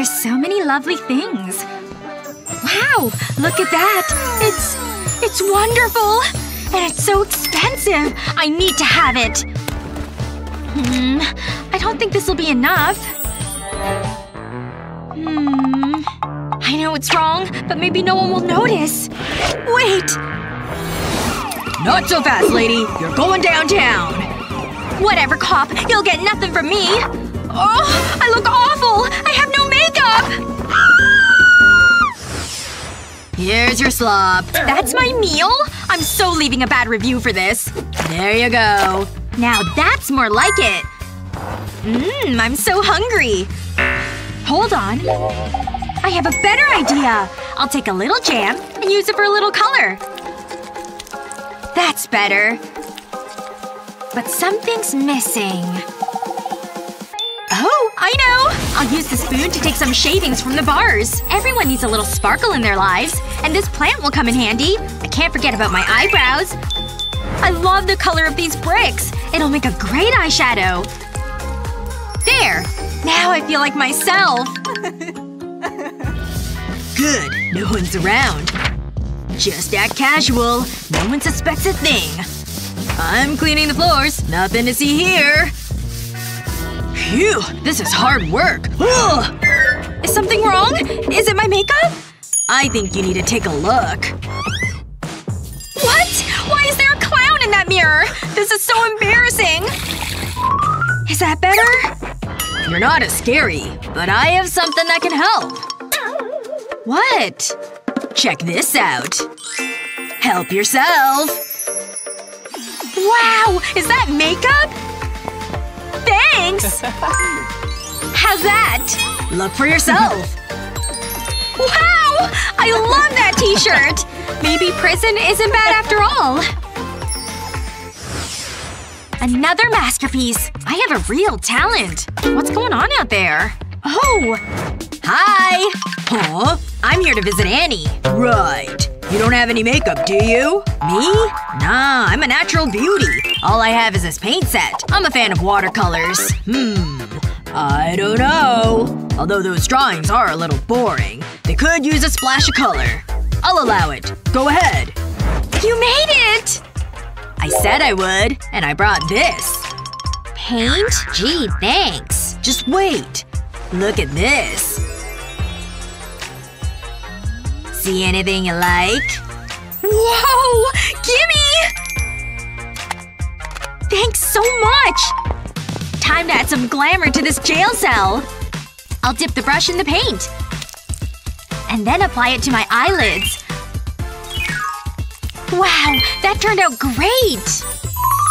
There's so many lovely things. Wow! Look at that! It's wonderful! And it's so expensive! I need to have it! I don't think this'll be enough. I know it's wrong, but maybe no one will notice. Wait! Not so fast, lady! You're going downtown! Whatever, cop. You'll get nothing from me! Oh! I look awful! I have no makeup! Here's your slop. That's my meal? I'm so leaving a bad review for this. There you go. Now that's more like it. I'm so hungry. Hold on. I have a better idea. I'll take a little jam and use it for a little color. That's better. But something's missing. Oh, I know! I'll use the spoon to take some shavings from the bars. Everyone needs a little sparkle in their lives. And this plant will come in handy. I can't forget about my eyebrows. I love the color of these bricks. It'll make a great eyeshadow. There! Now I feel like myself. Good. No one's around. Just act casual. No one suspects a thing. I'm cleaning the floors. Nothing to see here. Phew! This is hard work. Ugh. Is something wrong? Is it my makeup? I think you need to take a look. What? Why is there a clown in that mirror? This is so embarrassing. Is that better? You're not as scary. But I have something that can help. What? Check this out. Help yourself. Wow! Is that makeup? Thanks! How's that? Look for yourself. Wow! I love that t-shirt! Maybe prison isn't bad after all. Another masterpiece. I have a real talent. What's going on out there? Oh! Hi! Huh? I'm here to visit Annie. Right. You don't have any makeup, do you? Me? Nah, I'm a natural beauty. All I have is this paint set. I'm a fan of watercolors. I don't know. Although those drawings are a little boring. They could use a splash of color. I'll allow it. Go ahead. You made it! I said I would. And I brought this. Paint? Gee, thanks. Just wait. Look at this. See anything you like? Whoa! Gimme! Thanks so much! Time to add some glamour to this jail cell! I'll dip the brush in the paint. And then apply it to my eyelids. Wow! That turned out great!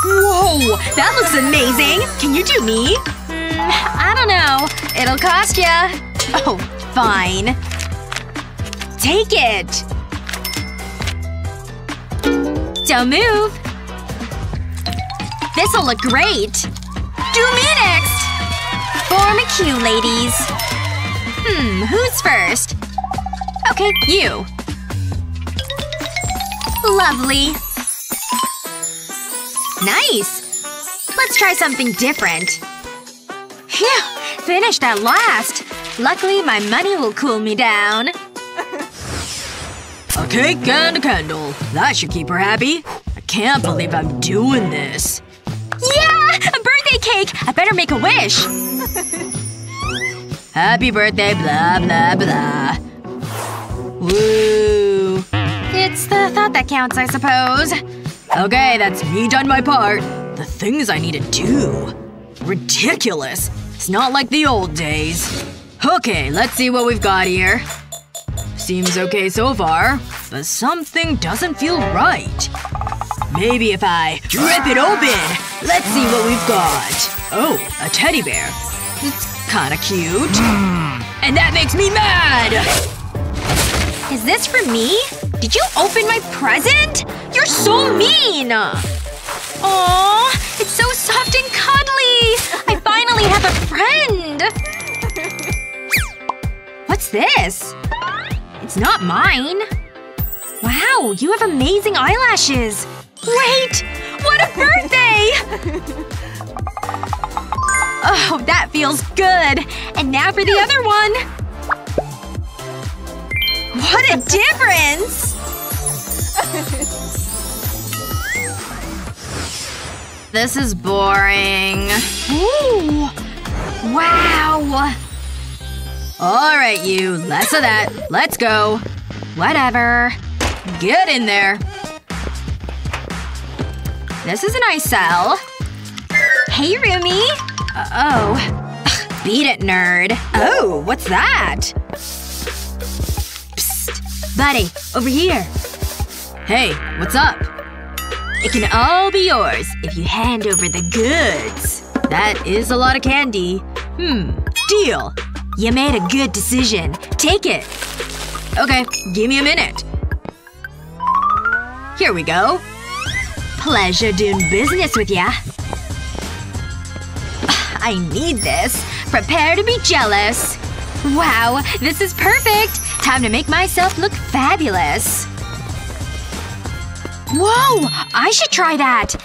Whoa! That looks amazing! Can you do me? I don't know. It'll cost ya. Oh, fine. Take it! Don't move! This'll look great! Do me next! Form a queue, ladies. Who's first? Okay, you. Lovely. Nice! Let's try something different. Phew! Finished at last! Luckily, my money will cool me down. A cake and a candle. That should keep her happy. I can't believe I'm doing this. Yeah! A birthday cake! I better make a wish! Happy birthday, blah blah blah. Woo. It's the thought that counts, I suppose. Okay, that's me done my part. The things I need to do. Ridiculous. It's not like the old days. Okay, let's see what we've got here. Seems okay so far. But something doesn't feel right. Maybe if I rip it open! Let's see what we've got. Oh, a teddy bear. It's kinda cute. And that makes me mad! Is this for me? Did you open my present? You're so mean! Aww, it's so soft and cuddly! I finally have a friend! What's this? It's not mine. Wow, you have amazing eyelashes! Wait! What a birthday! Oh, that feels good. And now for the other one. What a difference! This is boring. Ooh. Wow! Alright you, less of that. Let's go. Whatever. Get in there. This is a nice cell. Hey, roomie! Uh-oh. Ugh, beat it, nerd. Oh, what's that? Psst. Buddy, over here. Hey, what's up? It can all be yours if you hand over the goods. That is a lot of candy. Deal. You made a good decision. Take it. Okay, give me a minute. Here we go. Pleasure doing business with ya. I need this. Prepare to be jealous. Wow, this is perfect! Time to make myself look fabulous. Whoa! I should try that!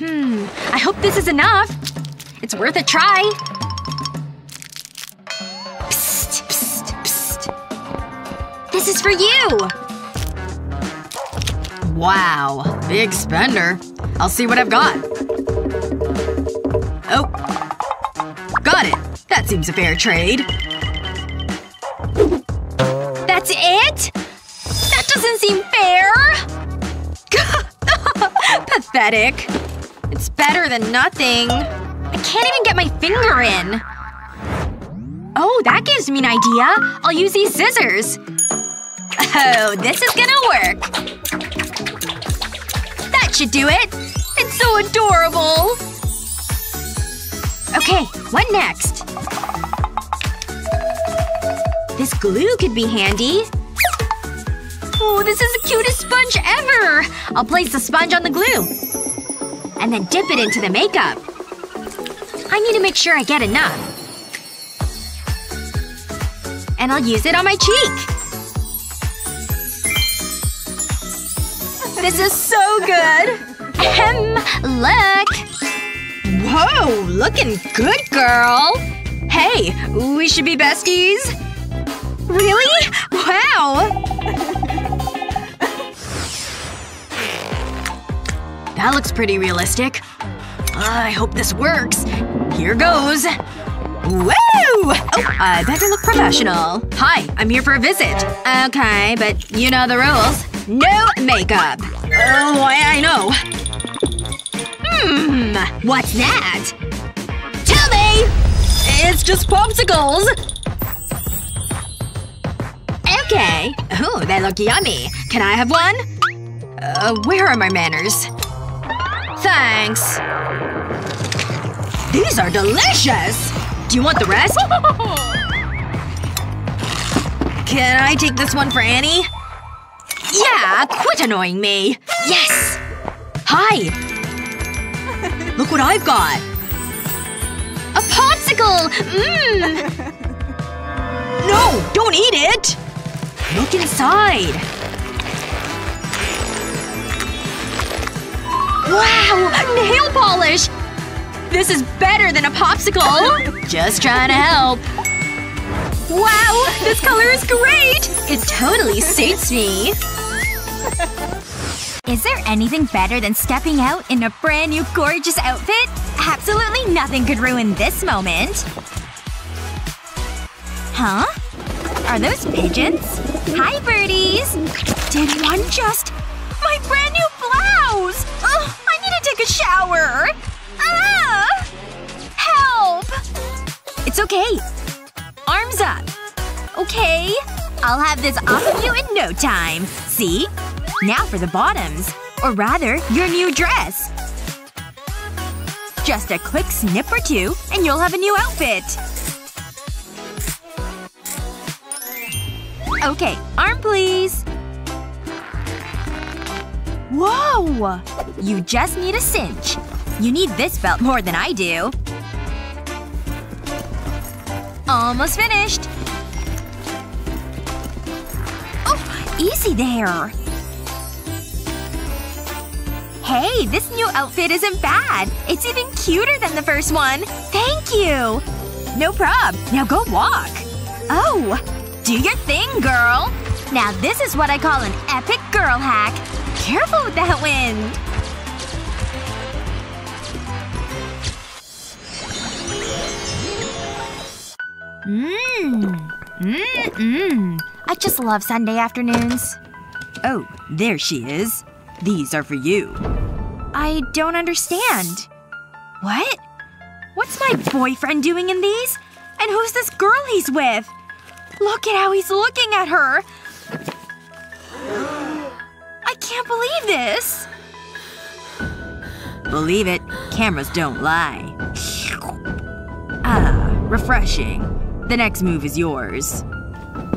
I hope this is enough. It's worth a try. Psst, psst, psst. This is for you! Wow. Big spender. I'll see what I've got. Oh. Got it. That seems a fair trade. That's it? That doesn't seem fair! Pathetic. It's better than nothing. I can't even get my finger in. Oh, that gives me an idea. I'll use these scissors. Oh, this is gonna work. That should do it. It's so adorable. Okay, what next? This glue could be handy. Oh, this is the cutest sponge ever! I'll place the sponge on the glue. And then dip it into the makeup. I need to make sure I get enough. And I'll use it on my cheek. This is so good! Ahem, look! Whoa, looking good, girl! Hey, we should be besties? Really? Wow! That looks pretty realistic. I hope this works. Here goes. Woo! Oh, I better look professional. Hi, I'm here for a visit. Okay, but you know the rules. No makeup. Oh, I know. What's that? Tell me! It's just popsicles! Okay. Oh, they look yummy. Can I have one? Where are my manners? Thanks. These are delicious! Do you want the rest? Can I take this one for Annie? Yeah, quit annoying me. Yes! Hi! Look what I've got! A popsicle! No! Don't eat it! Look inside! Wow! Nail polish! This is better than a popsicle! Just trying to help. Wow! This color is great! It totally suits me. Is there anything better than stepping out in a brand new gorgeous outfit? Absolutely nothing could ruin this moment. Huh? Are those pigeons? Hi, birdies! Did one just… My brand new blouse! Ugh, I need to take a shower! Ah! Help! It's okay. Arms up. Okay. I'll have this off of you in no time. See? Now for the bottoms. Or rather, your new dress. Just a quick snip or two, and you'll have a new outfit. Okay, arm please. Whoa! You just need a cinch. You need this belt more than I do. Almost finished. Oh, easy there. Hey, this new outfit isn't bad. It's even cuter than the first one. Thank you. No prob. Now go walk. Oh. Do your thing, girl. Now this is what I call an epic girl hack. Careful with that wind! I just love Sunday afternoons. Oh, there she is. These are for you. I don't understand. What? What's my boyfriend doing in these? And who's this girl he's with? Look at how he's looking at her! I can't believe this! Believe it. Cameras don't lie. Ah, refreshing. The next move is yours.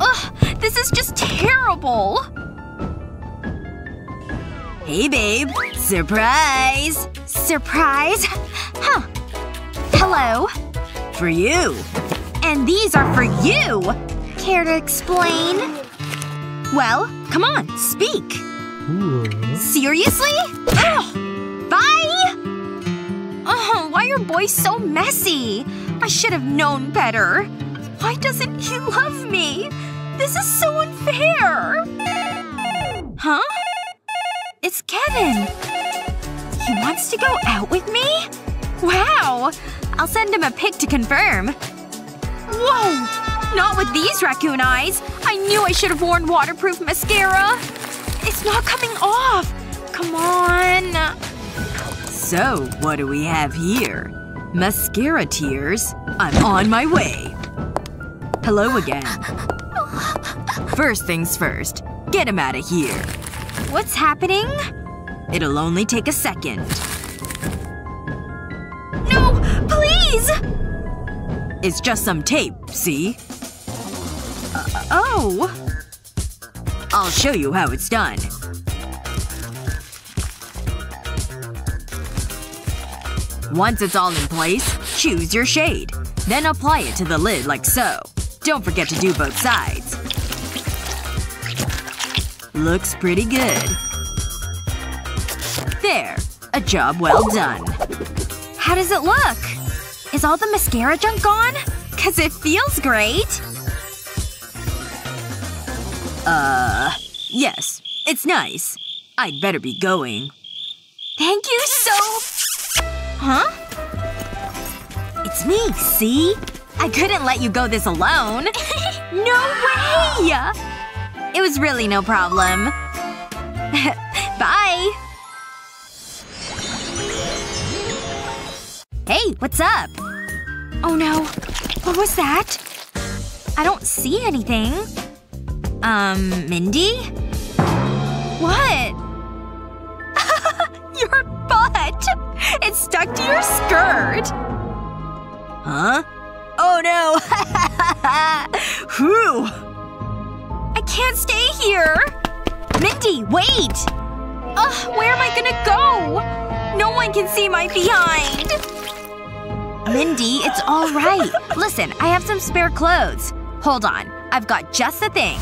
Ugh! This is just terrible! Hey, babe. Surprise! Surprise? Huh. Hello. For you. And these are for you! Care to explain? Well, come on. Speak. Seriously? Ugh! Bye! Oh, why are boys so messy? I should have known better. Why doesn't he love me? This is so unfair! Huh? It's Kevin. He wants to go out with me? Wow! I'll send him a pic to confirm. Whoa! Not with these raccoon eyes! I knew I should have worn waterproof mascara! It's not coming off! Come on… So, what do we have here? Mascara tears. I'm on my way. Hello again. First things first. Get him out of here. What's happening? It'll only take a second. No! Please! It's just some tape, see? Oh. I'll show you how it's done. Once it's all in place, choose your shade. Then apply it to the lid like so. Don't forget to do both sides. Looks pretty good. There. A job well done. How does it look? Is all the mascara junk gone? 'Cause it feels great. Yes. It's nice. I'd better be going. Thank you so… Huh? It's me, see? I couldn't let you go this alone. No way! It was really no problem. Bye! Hey, what's up? Oh no. What was that? I don't see anything. Mindy? What? Your butt! It's stuck to your skirt! Huh? Oh no! Whew! I can't stay here! Mindy, wait! Ugh, where am I gonna go? No one can see my behind! Mindy, it's alright. Listen, I have some spare clothes. Hold on. I've got just the thing.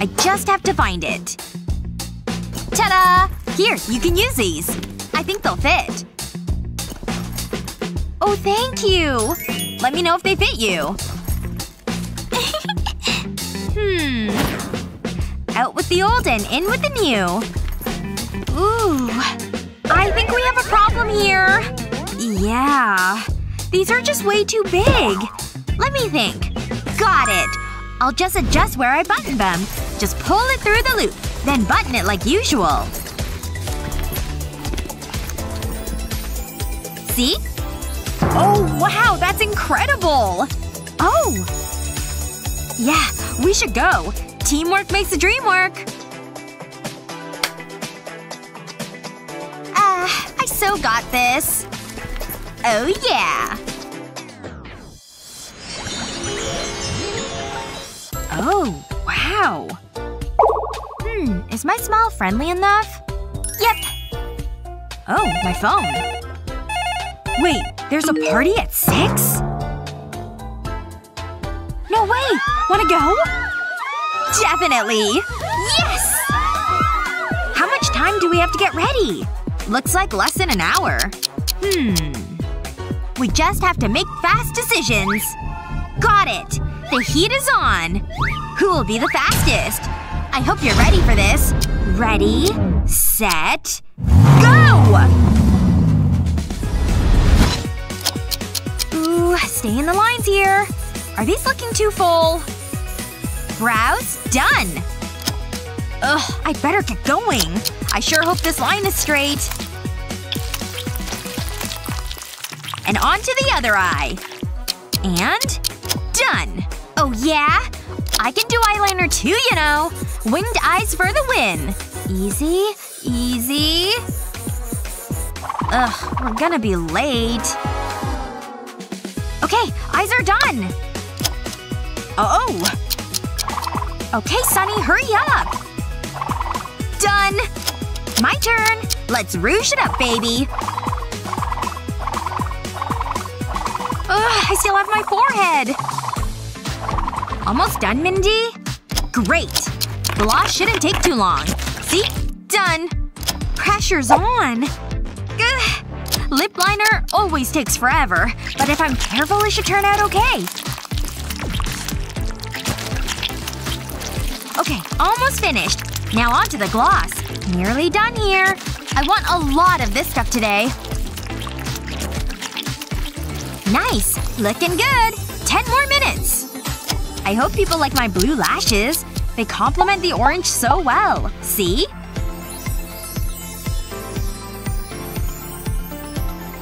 I just have to find it. Ta-da! Here, you can use these. I think they'll fit. Oh, thank you! Let me know if they fit you. Out with the old and in with the new. Ooh. I think we have a problem here. Yeah. These are just way too big. Let me think. Got it. I'll just adjust where I button them. Just pull it through the loop. Then button it like usual. See? Oh, wow! That's incredible! Oh! Yeah, we should go. Teamwork makes the dream work. I so got this. Oh yeah! Oh, wow. Is my smile friendly enough? Yep. Oh, my phone. Wait, there's a party at 6? No way! Wanna go? Definitely! Yes! How much time do we have to get ready? Looks like less than an hour. We just have to make fast decisions. Got it! The heat is on! Who will be the fastest? I hope you're ready for this. Ready, set, go! Ooh, stay in the lines here. Are these looking too full? Brows done! Ugh, I'd better get going. I sure hope this line is straight. And on to the other eye. And… done! Oh yeah? I can do eyeliner too, you know! Winged eyes for the win! Easy, easy… Ugh, we're gonna be late. Okay, eyes are done! Uh-oh! Okay, Sunny, hurry up! Done! My turn! Let's rouge it up, baby! Ugh, I still have my forehead! Almost done, Mindy? Great! Gloss shouldn't take too long. See? Done! Pressure's on! Ugh. Lip liner always takes forever. But if I'm careful, it should turn out okay. Okay, almost finished. Now onto the gloss. Nearly done here. I want a lot of this stuff today. Nice. Looking good. 10 more minutes. I hope people like my blue lashes. They complement the orange so well. See?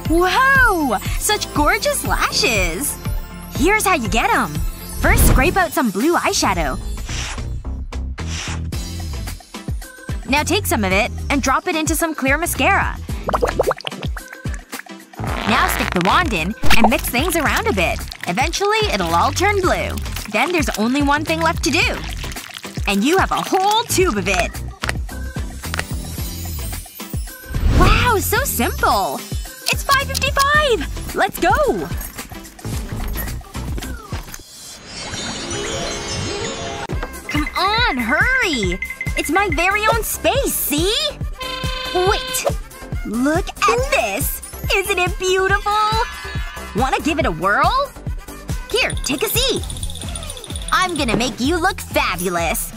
Whoa! Such gorgeous lashes! Here's how you get them. First, scrape out some blue eyeshadow. Now take some of it and drop it into some clear mascara. Now stick the wand in and mix things around a bit. Eventually, it'll all turn blue. Then there's only one thing left to do. And you have a whole tube of it. Wow, so simple! It's 5:55! Let's go! Come on, hurry! It's my very own space, see? Wait. Look at this! Isn't it beautiful? Wanna give it a whirl? Here, take a seat. I'm gonna make you look fabulous.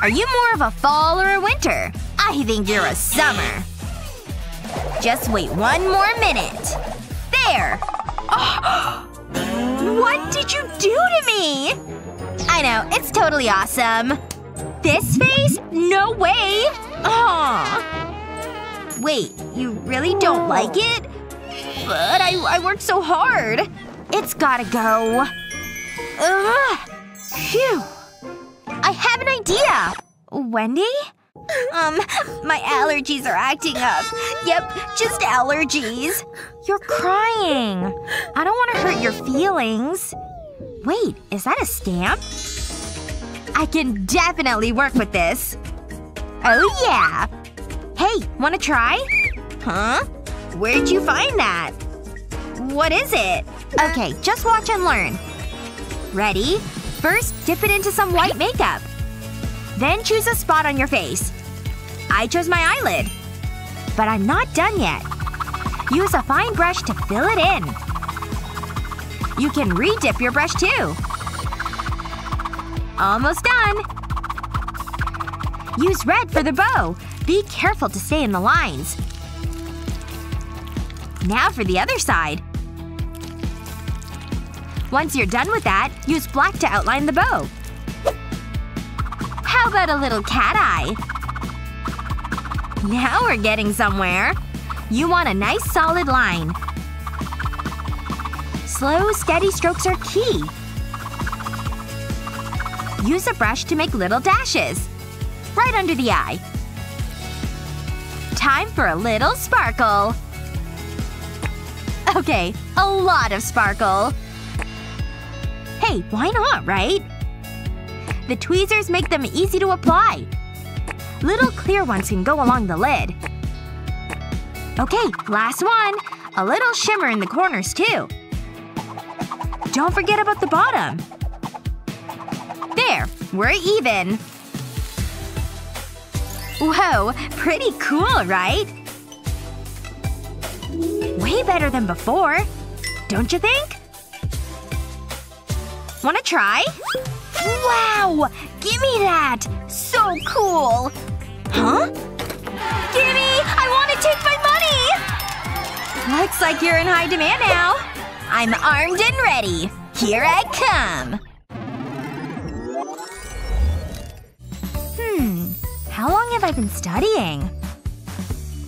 Are you more of a fall or a winter? I think you're a summer. Just wait one more minute. There! Oh. What did you do to me? I know, it's totally awesome. This face? No way! Aww. Wait, you really don't like it? But I worked so hard. It's gotta go. Ugh. Phew. I have an idea! Wendy? My allergies are acting up. Yep, just allergies. You're crying. I don't want to hurt your feelings. Wait, is that a stamp? I can definitely work with this. Oh yeah! Hey, wanna try? Huh? Where'd you find that? What is it? Okay, just watch and learn. Ready? First, dip it into some white makeup. Then choose a spot on your face. I chose my eyelid. But I'm not done yet. Use a fine brush to fill it in. You can re-dip your brush too. Almost done! Use red for the bow. Be careful to stay in the lines. Now for the other side. Once you're done with that, use black to outline the bow. How about a little cat eye? Now we're getting somewhere. You want a nice solid line. Slow, steady strokes are key. Use a brush to make little dashes. Right under the eye. Time for a little sparkle. Okay, a lot of sparkle. Hey, why not, right? The tweezers make them easy to apply. Little clear ones can go along the lid. Okay, last one. A little shimmer in the corners, too. Don't forget about the bottom. There. We're even. Whoa. Pretty cool, right? Way better than before. Don't you think? Wanna try? Wow! Gimme that! So cool! Huh? Gimme! I wanna take my money! Looks like you're in high demand now. I'm armed and ready. Here I come. How long have I been studying?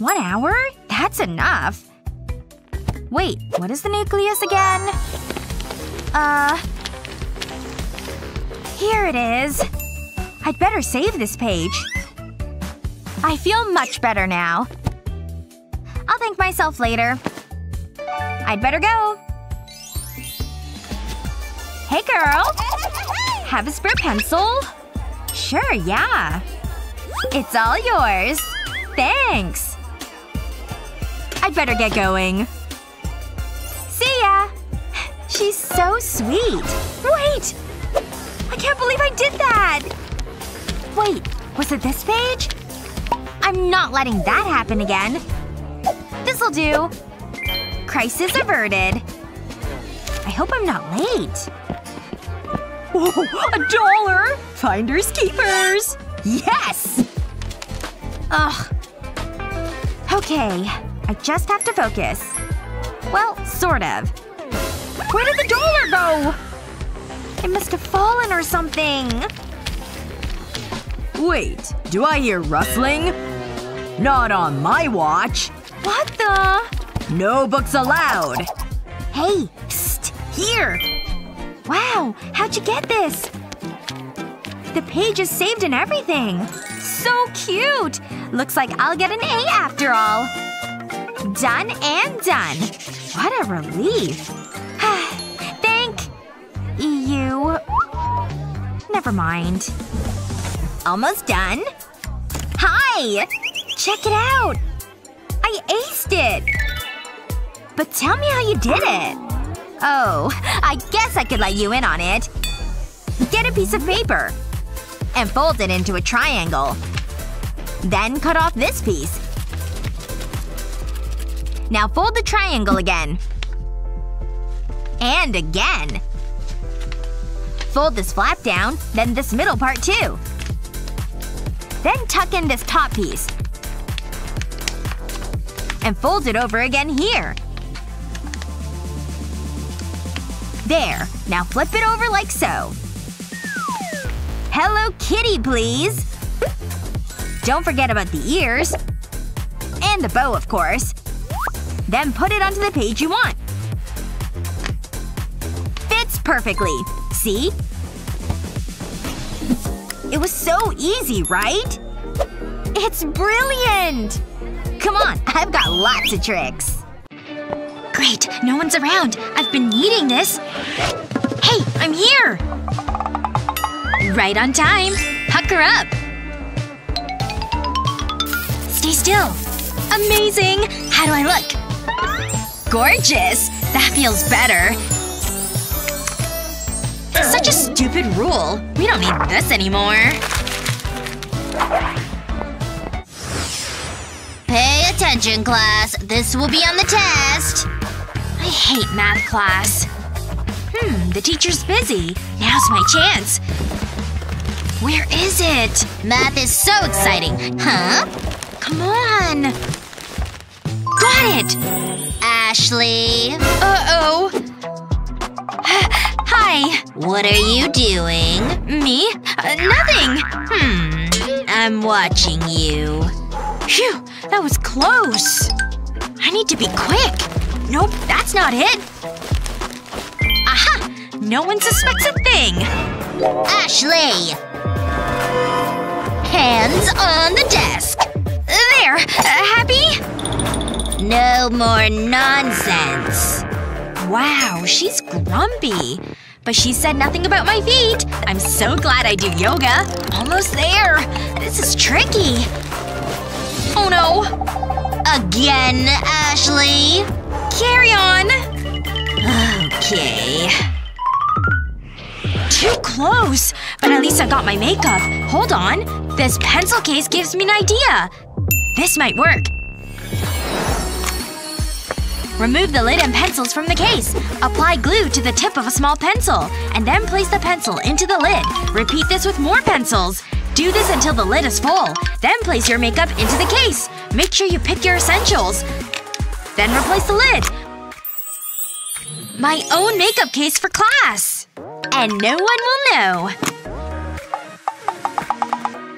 1 hour? That's enough. Wait, what is the nucleus again? Here it is. I'd better save this page. I feel much better now. I'll thank myself later. I'd better go. Hey girl! Have a spare pencil? Sure, yeah. It's all yours. Thanks. I'd better get going. See ya! She's so sweet. Wait! I can't believe I did that! Wait, was it this page? I'm not letting that happen again. This'll do. Crisis averted. I hope I'm not late. Whoa! $1! Finders keepers! Yes! Ugh. Okay. I just have to focus. Well, sort of. Where did the dollar go? It must have fallen or something. Wait. Do I hear rustling? Not on my watch. What the? No books allowed. Hey. Psst. Here. Wow. How'd you get this? The page is saved and everything. So cute! Looks like I'll get an A after all. Done and done. What a relief. Thank… you. Never mind. Almost done. Hi! Check it out! I aced it! But tell me how you did it. Oh. I guess I could let you in on it. Get a piece of paper. And fold it into a triangle. Then cut off this piece. Now fold the triangle again. And again. Fold this flap down, then this middle part too. Then tuck in this top piece. And fold it over again here. There. Now flip it over like so. Hello Kitty, please! Don't forget about the ears. And the bow, of course. Then put it onto the page you want. Fits perfectly. See? It was so easy, right? It's brilliant! Come on, I've got lots of tricks. Great, no one's around. I've been needing this. Hey, I'm here! Right on time. Pucker up. Stay still. Amazing! How do I look? Gorgeous! That feels better. Such a stupid rule. We don't need this anymore. Pay attention, class. This will be on the test. I hate math class. The teacher's busy. Now's my chance. Where is it? Math is so exciting. Huh? Come on. Got it! Ashley. Uh-oh. Hi. What are you doing? Me? Nothing. I'm watching you. Phew. That was close. I need to be quick. Nope. That's not it. Aha! No one suspects a thing. Ashley. Hands on the desk. There! Happy? No more nonsense. Wow, she's grumpy. But she said nothing about my feet. I'm so glad I do yoga. Almost there. This is tricky. Oh no. Again, Ashley? Carry on. Okay. Too close. But at least I got my makeup. Hold on. This pencil case gives me an idea! This might work. Remove the lid and pencils from the case. Apply glue to the tip of a small pencil. And then place the pencil into the lid. Repeat this with more pencils. Do this until the lid is full. Then place your makeup into the case. Make sure you pick your essentials. Then replace the lid. My own makeup case for class! And no one will know.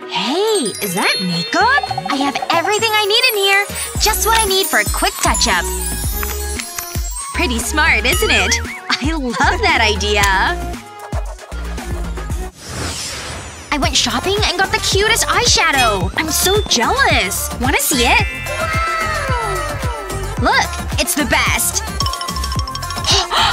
Hey, is that makeup? I have everything I need in here. Just what I need for a quick touch-up. Pretty smart, isn't it? I love that idea. I went shopping and got the cutest eyeshadow! I'm so jealous! Wanna see it? Look! It's the best!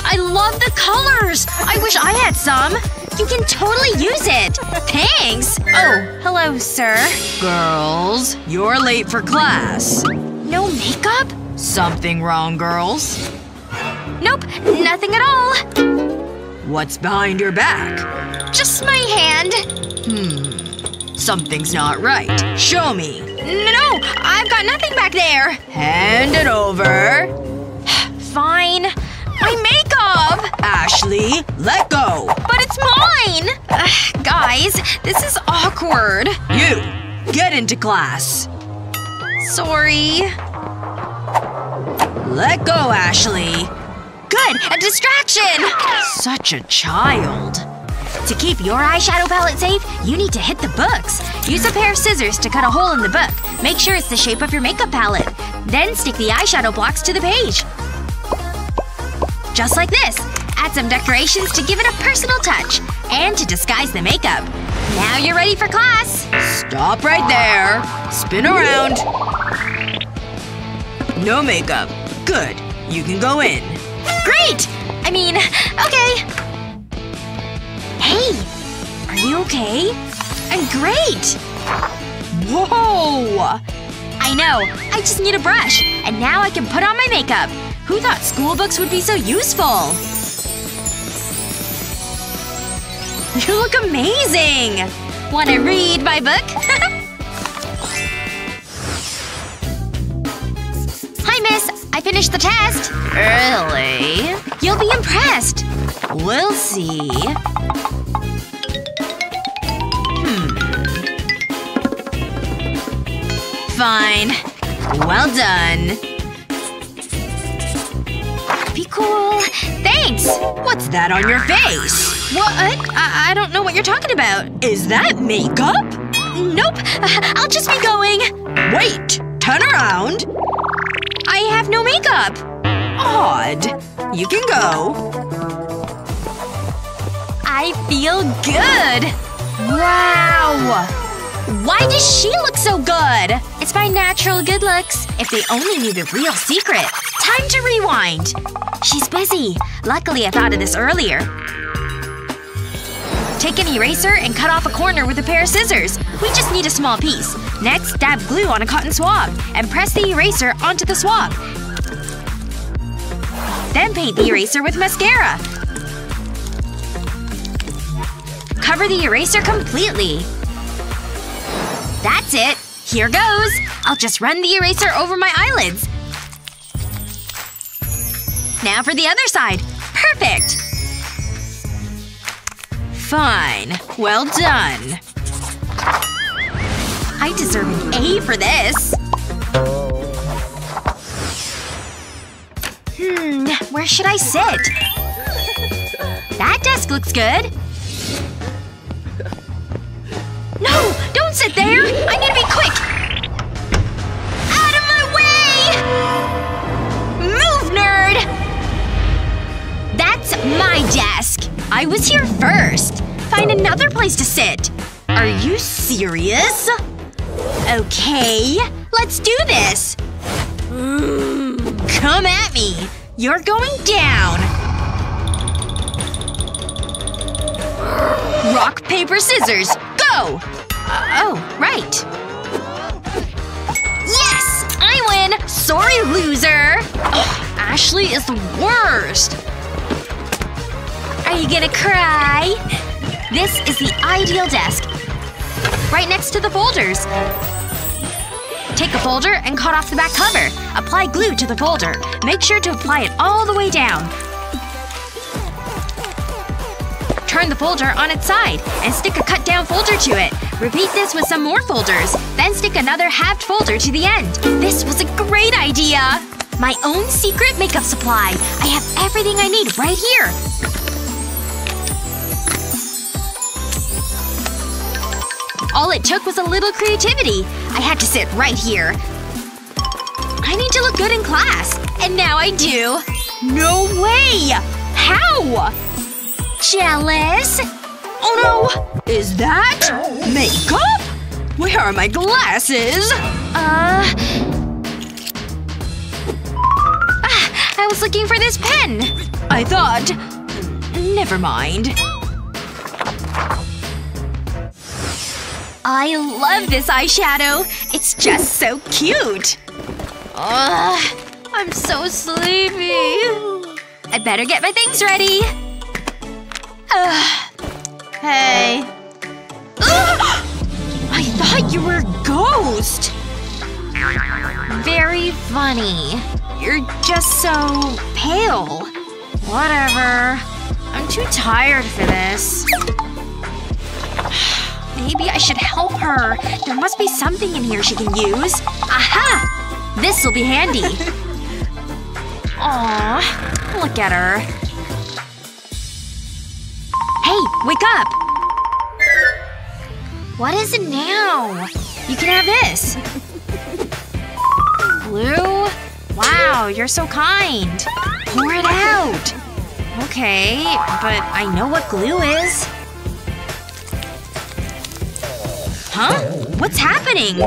I love the colors! I wish I had some! You can totally use it! Thanks! Oh, hello, sir. Girls, you're late for class. No makeup? Something wrong, girls? Nope, nothing at all. What's behind your back? Just my hand. Something's not right. Show me. No, I've got nothing back there. Hand it over. Fine. My makeup! Ashley, let go! But it's mine! Guys, this is awkward. You! Get into class. Sorry. Let go, Ashley. Good! A distraction! Such a child. To keep your eyeshadow palette safe, you need to hit the books. Use a pair of scissors to cut a hole in the book. Make sure it's the shape of your makeup palette. Then stick the eyeshadow blocks to the page. Just like this. Add some decorations to give it a personal touch. And to disguise the makeup. Now you're ready for class! Stop right there. Spin around. No makeup. Good. You can go in. Great! I mean, okay. Hey! Are you okay? I'm great! Whoa! I know. I just need a brush. And now I can put on my makeup. Who thought school books would be so useful? You look amazing! Wanna read my book? Hi, miss. I finished the test. Really? You'll be impressed. We'll see. Fine. Well done. Cool. Thanks! What's that on your face? What? I don't know what you're talking about. Is that makeup? Nope. I'll just be going. Wait! Turn around! I have no makeup. Odd. You can go. I feel good. Wow! Why does she look so good? It's my natural good looks. If they only knew the real secret. Time to rewind. She's busy. Luckily, I thought of this earlier. Take an eraser and cut off a corner with a pair of scissors. We just need a small piece. Next, dab glue on a cotton swab. And press the eraser onto the swab. Then paint the eraser with mascara. Cover the eraser completely. That's it. Here goes. I'll just run the eraser over my eyelids. Now for the other side. Perfect! Fine. Well done. I deserve an A for this. Where should I sit? That desk looks good. No! Don't sit there! I need to be quick! Out of my way! Move, nerd! That's my desk! I was here first! Find another place to sit! Are you serious? Okay. Let's do this! Come at me! You're going down! Rock, paper, scissors! Go! Oh, right. Yes! I win! Sorry, loser! Ugh, Ashley is the worst! Are you gonna cry? This is the ideal desk. Right next to the folders. Take a folder and cut off the back cover. Apply glue to the folder. Make sure to apply it all the way down. Turn the folder on its side and stick a cut down folder to it. Repeat this with some more folders. Then stick another halved folder to the end. This was a great idea! My own secret makeup supply! I have everything I need right here! All it took was a little creativity. I had to sit right here. I need to look good in class. And now I do. No way! How? Jealous? Oh no! Is that… makeup? Where are my glasses? I was looking for this pen! I thought… never mind. I love this eyeshadow! It's just so cute! I'm so sleepy. I better get my things ready. Hey. I thought you were a ghost! Very funny. You're just so… pale. Whatever. I'm too tired for this. Maybe I should help her. There must be something in here she can use. Aha! This'll be handy. Aw. Look at her. Hey, wake up! What is it now? You can have this. Blue? Wow, you're so kind. Pour it out. Okay, but I know what glue is. Huh? What's happening?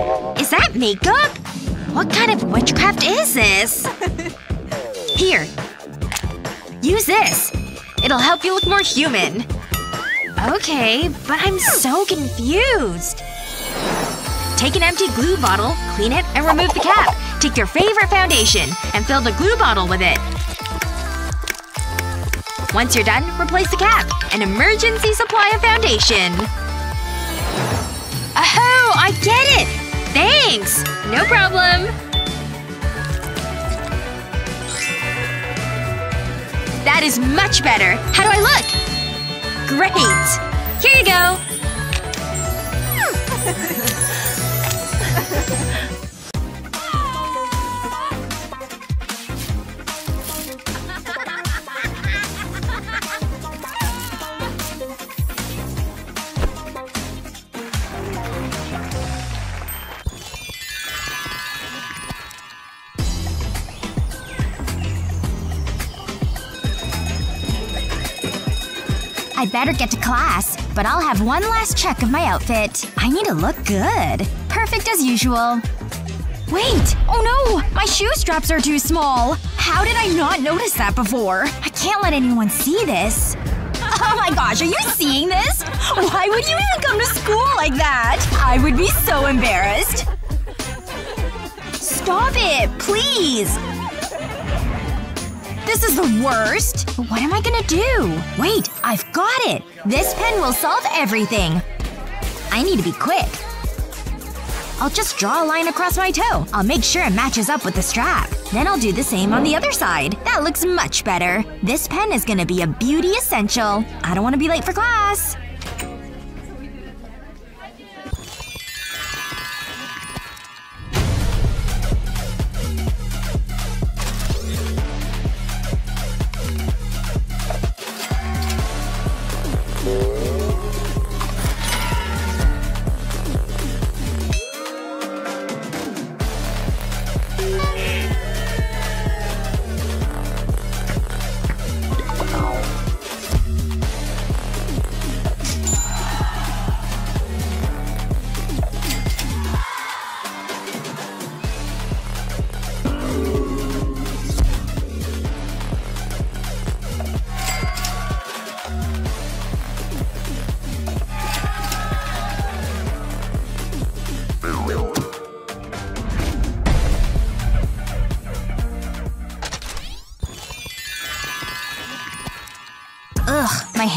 Is that makeup? What kind of witchcraft is this? Here. Use this. It'll help you look more human. Okay, but I'm so confused. Take an empty glue bottle, clean it, and remove the cap. Take your favorite foundation and fill the glue bottle with it. Once you're done, replace the cap. An emergency supply of foundation. Oh, I get it! Thanks! No problem. That is much better. How do I look? Great! Here you go! I better get to class, but I'll have one last check of my outfit. I need to look good. Perfect as usual. Wait! Oh no! My shoe straps are too small! How did I not notice that before? I can't let anyone see this. Oh my gosh, are you seeing this? Why would you even come to school like that? I would be so embarrassed. Stop it, please! This is the worst! What am I gonna do? Wait, I've got it! This pen will solve everything! I need to be quick. I'll just draw a line across my toe. I'll make sure it matches up with the strap. Then I'll do the same on the other side. That looks much better. This pen is gonna be a beauty essential. I don't want to be late for class.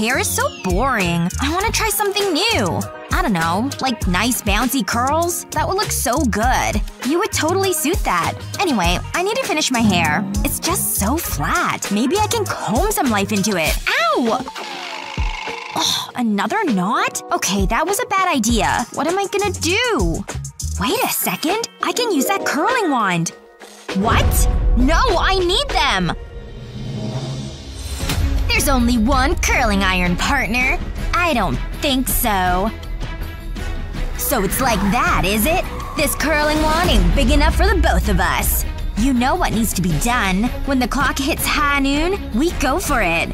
Hair is so boring. I want to try something new. I don't know, like nice bouncy curls? That would look so good. You would totally suit that. Anyway, I need to finish my hair. It's just so flat. Maybe I can comb some life into it. Ow! Oh, another knot? Okay, that was a bad idea. What am I gonna do? Wait a second. I can use that curling wand. What? No, I need them! There's only one curling iron, partner. I don't think so. So it's like that, is it? This curling wand ain't big enough for the both of us. You know what needs to be done. When the clock hits high noon, we go for it.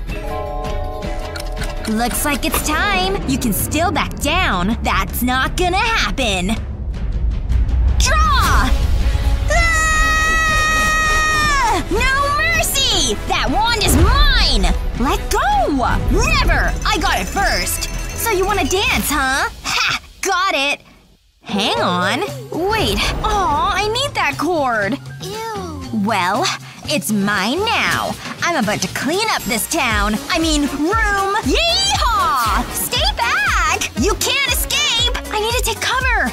Looks like it's time. You can still back down. That's not gonna happen. Draw! Ah! No mercy! That wand is mine! Let go! Never! I got it first! So you wanna dance, huh? Ha! Got it! Hang on. Wait. Aw, I need that cord. Ew. Well, it's mine now. I'm about to clean up this town. I mean, room. Yeehaw! Stay back! You can't escape! I need to take cover.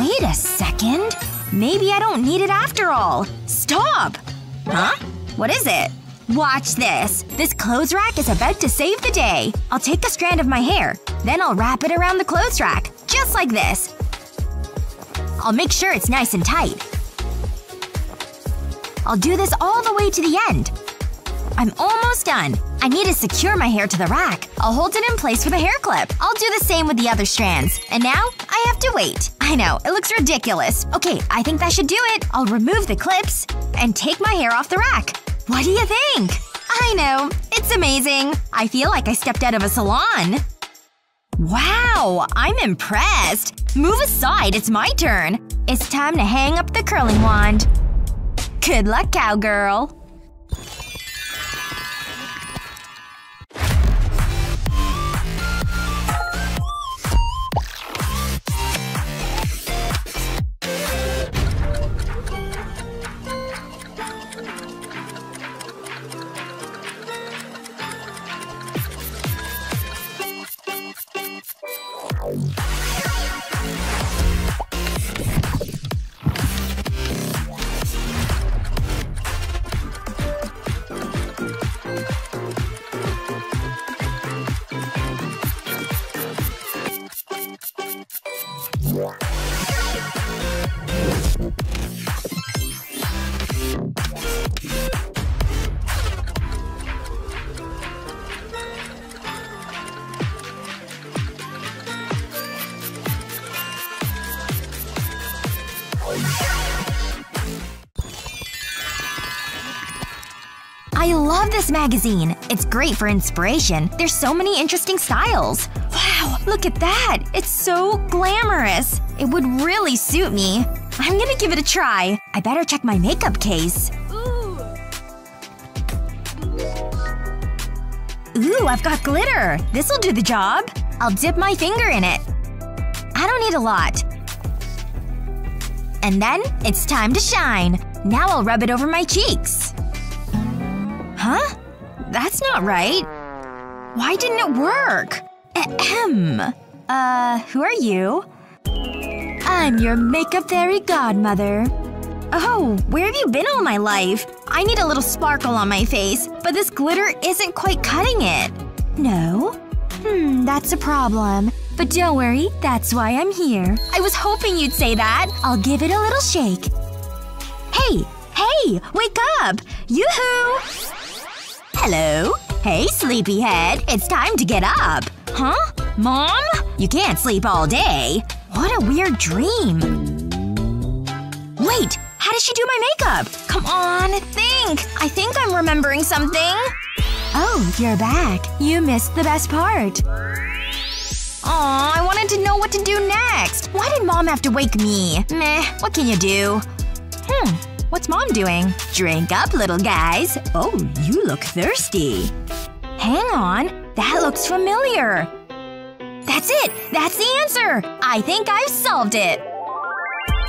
Wait a second. Maybe I don't need it after all. Stop! Huh? What is it? Watch this. This clothes rack is about to save the day. I'll take a strand of my hair. Then I'll wrap it around the clothes rack. Just like this. I'll make sure it's nice and tight. I'll do this all the way to the end. I'm almost done. I need to secure my hair to the rack. I'll hold it in place with a hair clip. I'll do the same with the other strands. And now, I have to wait. I know, it looks ridiculous. Okay, I think that should do it. I'll remove the clips and take my hair off the rack. What do you think? I know. It's amazing. I feel like I stepped out of a salon. Wow! I'm impressed! Move aside, it's my turn! It's time to hang up the curling wand. Good luck, cowgirl. I love this magazine. It's great for inspiration. There's so many interesting styles. Wow, look at that! It's so glamorous. It would really suit me. I'm gonna give it a try. I better check my makeup case. Ooh, I've got glitter. This'll do the job. I'll dip my finger in it. I don't need a lot. And then, it's time to shine. Now I'll rub it over my cheeks. Huh? That's not right. Why didn't it work? Ahem. Who are you? I'm your makeup fairy godmother. Oh, where have you been all my life? I need a little sparkle on my face, but this glitter isn't quite cutting it. No? That's a problem. But don't worry, that's why I'm here. I was hoping you'd say that. I'll give it a little shake. Hey! Hey! Wake up! Yoo-hoo! Hello? Hey, sleepyhead. It's time to get up. Huh? Mom? You can't sleep all day. What a weird dream. Wait! How did she do my makeup? Come on, think! I think I'm remembering something. Oh, you're back. You missed the best part. Aw, I wanted to know what to do next. Why did Mom have to wake me? Meh, what can you do? What's Mom doing? Drink up, little guys. Oh, you look thirsty. Hang on. That looks familiar. That's it! That's the answer! I think I've solved it!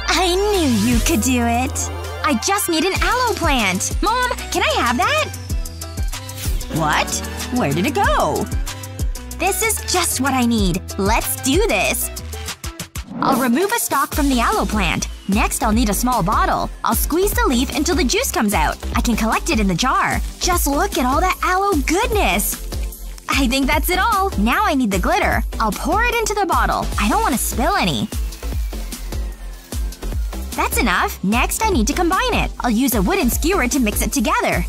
I knew you could do it. I just need an aloe plant. Mom, can I have that? What? Where did it go? This is just what I need. Let's do this. I'll remove a stalk from the aloe plant. Next, I'll need a small bottle. I'll squeeze the leaf until the juice comes out. I can collect it in the jar. Just look at all that aloe goodness! I think that's it all. Now I need the glitter. I'll pour it into the bottle. I don't want to spill any. That's enough. Next, I need to combine it. I'll use a wooden skewer to mix it together.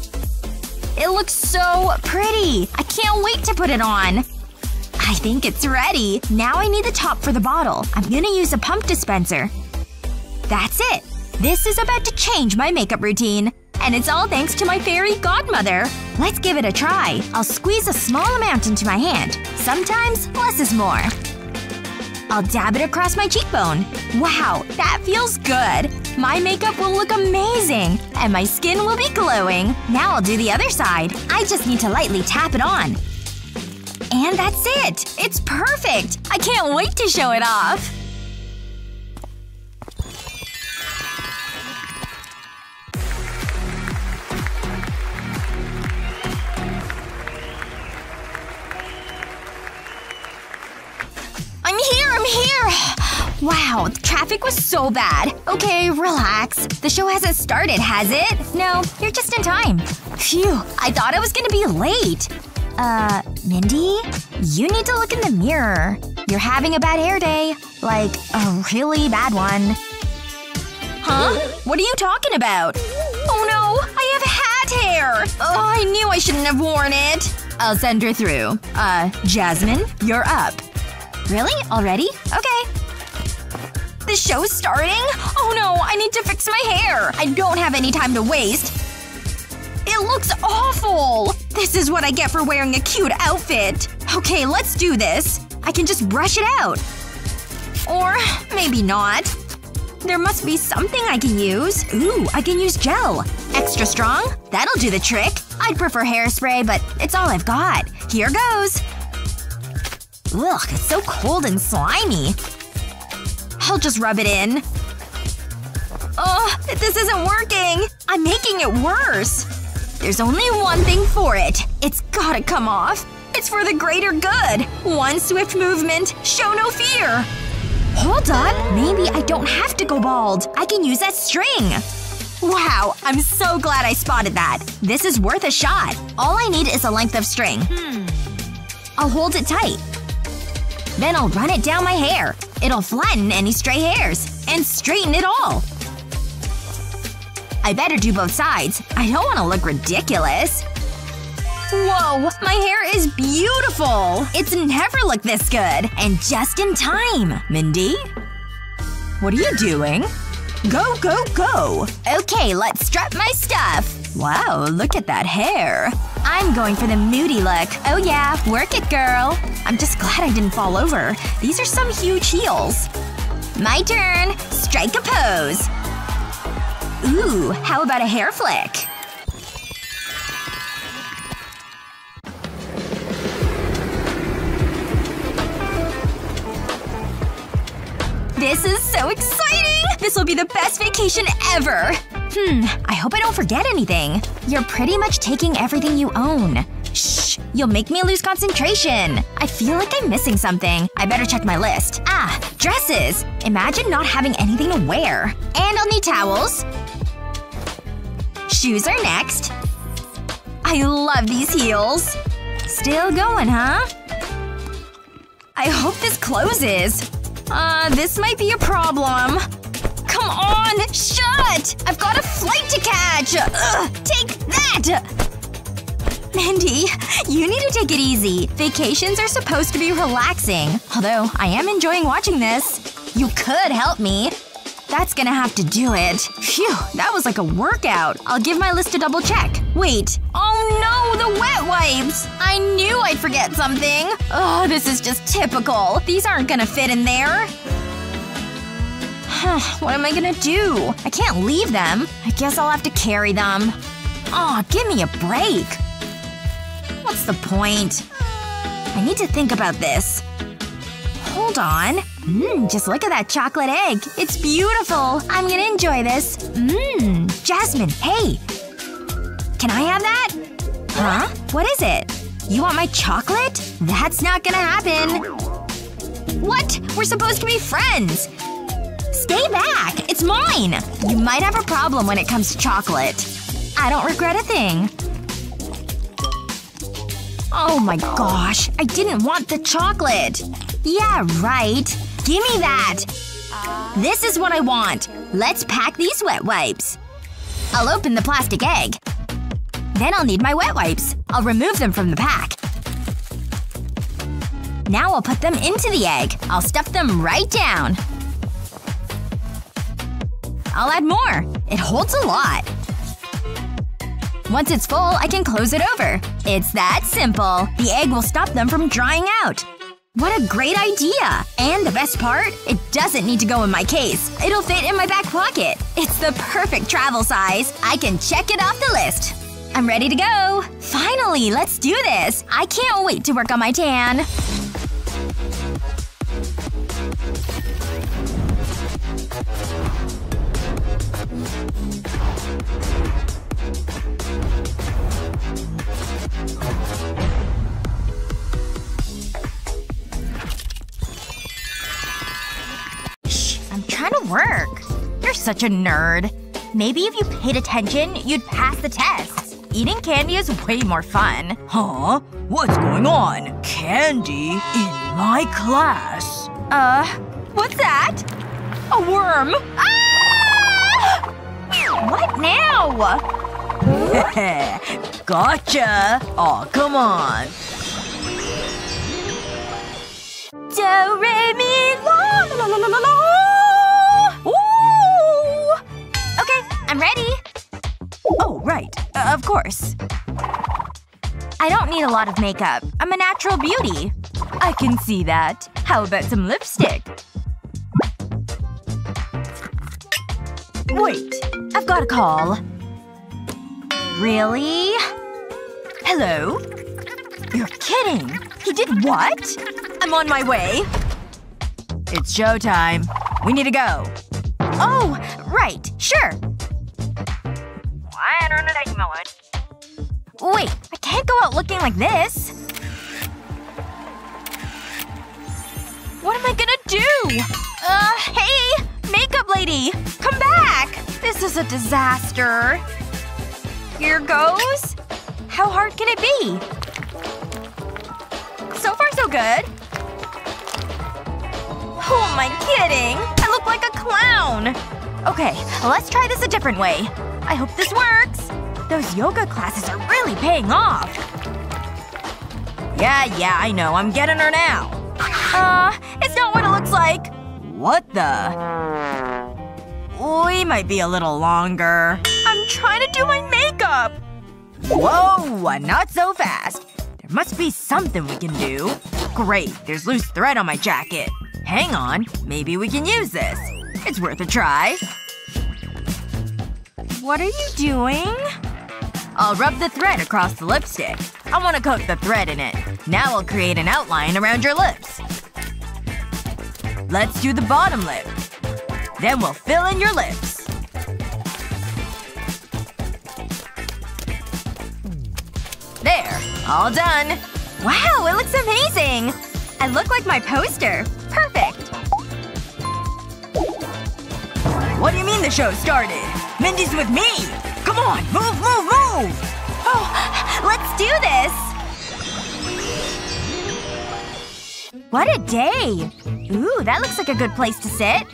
It looks so pretty! I can't wait to put it on! I think it's ready! Now I need the top for the bottle. I'm gonna use a pump dispenser. That's it! This is about to change my makeup routine. And it's all thanks to my fairy godmother! Let's give it a try. I'll squeeze a small amount into my hand. Sometimes, less is more. I'll dab it across my cheekbone. Wow, that feels good! My makeup will look amazing! And my skin will be glowing! Now I'll do the other side. I just need to lightly tap it on. And that's it! It's perfect! I can't wait to show it off! Wow, the traffic was so bad. Okay, relax. The show hasn't started, has it? No, you're just in time. Phew, I thought I was gonna be late. Mindy? You need to look in the mirror. You're having a bad hair day. Like, a really bad one. Huh? What are you talking about? Oh no, I have hat hair! Oh, I knew I shouldn't have worn it. I'll send her through. Jasmine, you're up. Really? Already? Okay. The show's starting? Oh no, I need to fix my hair! I don't have any time to waste. It looks awful! This is what I get for wearing a cute outfit. Okay, let's do this. I can just brush it out. Or maybe not. There must be something I can use. Ooh, I can use gel. Extra strong? That'll do the trick. I'd prefer hairspray, but it's all I've got. Here goes. Ugh, it's so cold and slimy. I'll just rub it in. Oh, this isn't working! I'm making it worse! There's only one thing for it. It's gotta come off. It's for the greater good! One swift movement, show no fear! Hold up, maybe I don't have to go bald. I can use that string! Wow, I'm so glad I spotted that. This is worth a shot. All I need is a length of string. I'll hold it tight. Then I'll run it down my hair. It'll flatten any stray hairs. And straighten it all. I better do both sides. I don't want to look ridiculous. Whoa! My hair is beautiful! It's never looked this good. And just in time. Mindy? What are you doing? Go, go, go! Okay, let's strap my stuff. Wow, look at that hair. I'm going for the moody look. Oh yeah, work it, girl. I'm just glad I didn't fall over. These are some huge heels. My turn. Strike a pose. Ooh, how about a hair flick? This is so exciting! This will be the best vacation ever! I hope I don't forget anything. You're pretty much taking everything you own. Shh, you'll make me lose concentration. I feel like I'm missing something. I better check my list. Ah, dresses! Imagine not having anything to wear. And I'll need towels. Shoes are next. I love these heels. Still going, huh? I hope this closes. This might be a problem. Come on! Shut! I've got a flight to catch! Ugh, take that! Mindy, you need to take it easy. Vacations are supposed to be relaxing. Although, I am enjoying watching this. You could help me. That's gonna have to do it. Phew, that was like a workout. I'll give my list a double check. Wait. Oh no, the wet wipes! I knew I'd forget something! Oh, this is just typical. These aren't gonna fit in there. What am I gonna do? I can't leave them. I guess I'll have to carry them. Aw, give me a break. What's the point? I need to think about this. Hold on. Just look at that chocolate egg. It's beautiful. I'm gonna enjoy this. Jasmine, hey! Can I have that? Huh? What is it? You want my chocolate? That's not gonna happen. What? We're supposed to be friends! Stay back! It's It's mine! You might have a problem when it comes to chocolate. I don't regret a thing. Oh my gosh. I didn't want the chocolate. Yeah, right. Give me that! This is what I want. Let's pack these wet wipes. I'll open the plastic egg. Then I'll need my wet wipes. I'll remove them from the pack. Now I'll put them into the egg. I'll stuff them right down. I'll add more. It holds a lot. Once it's full, I can close it over. It's that simple. The egg will stop them from drying out. What a great idea! And the best part? It doesn't need to go in my case. It'll fit in my back pocket. It's the perfect travel size. I can check it off the list. I'm ready to go! Finally! Let's do this! I can't wait to work on my tan! Shh, I'm trying to work. You're such a nerd. Maybe if you paid attention, you'd pass the test. Eating candy is way more fun. Huh? What's going on? Candy? In my class? What's that? A worm! Ah! What now? Gotcha! Aw, oh, come on. Do, re, mi, la, la, la, la, la, la. Ooh! Okay, I'm ready. Oh, right. Of course. I don't need a lot of makeup. I'm a natural beauty. I can see that. How about some lipstick? Wait. I've got a call. Really? Hello? You're kidding. He did what? I'm on my way. It's showtime. We need to go. Oh, right. Sure. Wait, I can't go out looking like this. What am I gonna do? Hey! Makeup lady! Come back! This is a disaster. Here goes. How hard can it be? So far so good. Who am I kidding? I look like a clown. Okay, let's try this a different way. I hope this works! Those yoga classes are really paying off! Yeah, I know. I'm getting her now. It's not what it looks like! What the… We might be a little longer. I'm trying to do my makeup! Whoa! Not so fast. There must be something we can do. Great. There's loose thread on my jacket. Hang on. Maybe we can use this. It's worth a try. What are you doing? I'll rub the thread across the lipstick. I want to coat the thread in it. Now I'll create an outline around your lips. Let's do the bottom lip. Then we'll fill in your lips. There. All done. Wow, it looks amazing! I look like my poster. Perfect. What do you mean the show started? Mindy's with me! Come on! Move, move, move! Oh, let's do this! What a day! Ooh, that looks like a good place to sit.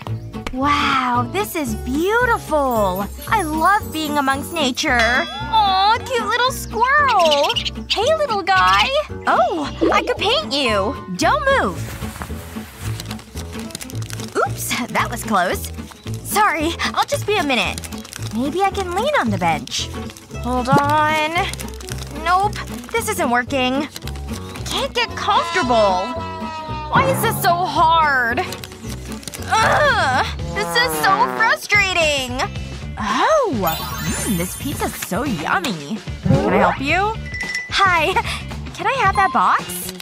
Wow, this is beautiful! I love being amongst nature. Aw, cute little squirrel! Hey, little guy! Oh, I could paint you! Don't move! Oops, that was close. Sorry, I'll just be a minute. Maybe I can lean on the bench. Hold on. Nope. This isn't working. I can't get comfortable. Why is this so hard? Ugh! This is so frustrating! Oh! This pizza's so yummy. Can I help you? Hi. Can I have that box?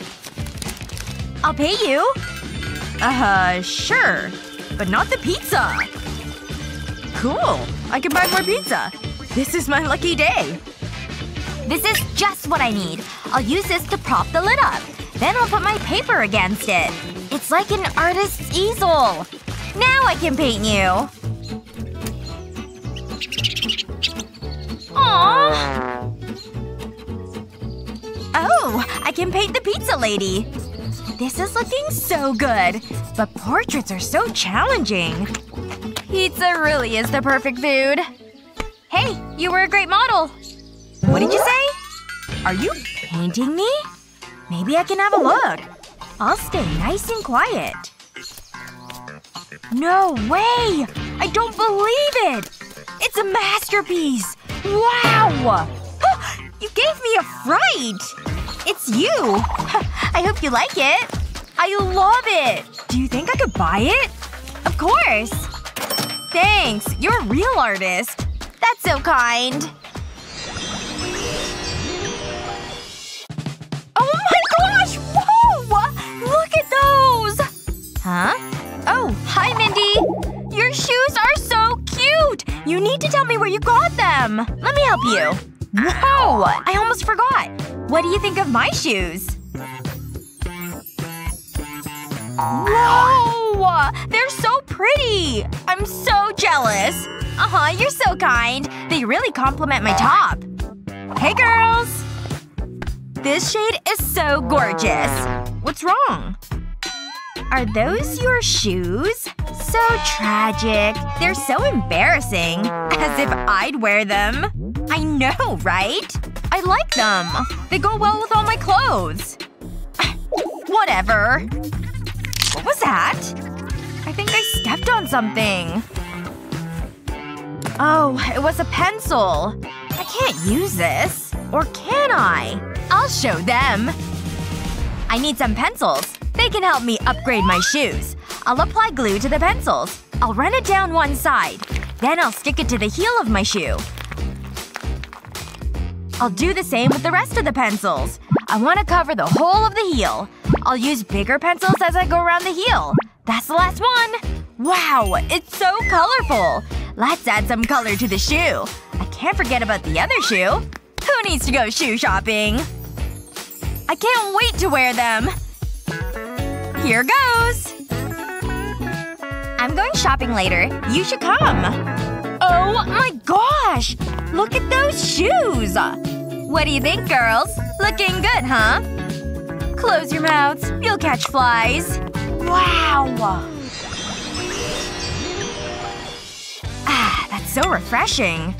I'll pay you. Sure. But not the pizza. Cool. I can buy more pizza. This is my lucky day. This is just what I need. I'll use this to prop the lid up. Then I'll put my paper against it. It's like an artist's easel. Now I can paint you. Aww. Oh, I can paint the pizza lady. This is looking so good. But portraits are so challenging. Pizza really is the perfect food. Hey, you were a great model. What did you say? Are you painting me? Maybe I can have a look. I'll stay nice and quiet. No way! I don't believe it! It's a masterpiece! Wow! You gave me a fright! It's you! I hope you like it. I love it! Do you think I could buy it? Of course! Thanks. You're a real artist. That's so kind. Oh my gosh! Whoa! Look at those! Huh? Oh, hi, Mindy! Your shoes are so cute! You need to tell me where you got them! Let me help you. Whoa! I almost forgot. What do you think of my shoes? Whoa! They're so pretty! I'm so jealous! Uh-huh, you're so kind. They really compliment my top. Hey, girls! This shade is so gorgeous. What's wrong? Are those your shoes? So tragic. They're so embarrassing. As if I'd wear them. I know, right? I like them. They go well with all my clothes. Whatever. What was that? I think I stepped on something. Oh, it was a pencil. I can't use this. Or can I? I'll show them. I need some pencils. They can help me upgrade my shoes. I'll apply glue to the pencils. I'll run it down one side. Then I'll stick it to the heel of my shoe. I'll do the same with the rest of the pencils. I want to cover the whole of the heel. I'll use bigger pencils as I go around the heel. That's the last one! Wow! It's so colorful! Let's add some color to the shoe. I can't forget about the other shoe. Who needs to go shoe shopping? I can't wait to wear them! Here goes! I'm going shopping later. You should come. Oh my gosh! Look at those shoes! What do you think, girls? Looking good, huh? Close your mouths. You'll catch flies. Wow! Ah, that's so refreshing.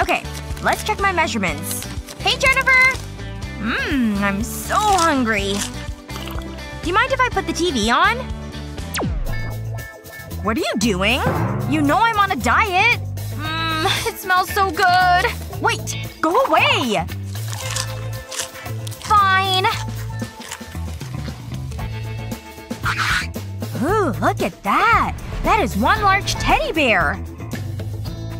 Okay, let's check my measurements. Hey, Jennifer! Mmm, I'm so hungry. Do you mind if I put the TV on? What are you doing? You know I'm on a diet. Mmm, it smells so good. Wait, go away! Fine. Ooh, look at that! That is one large teddy bear!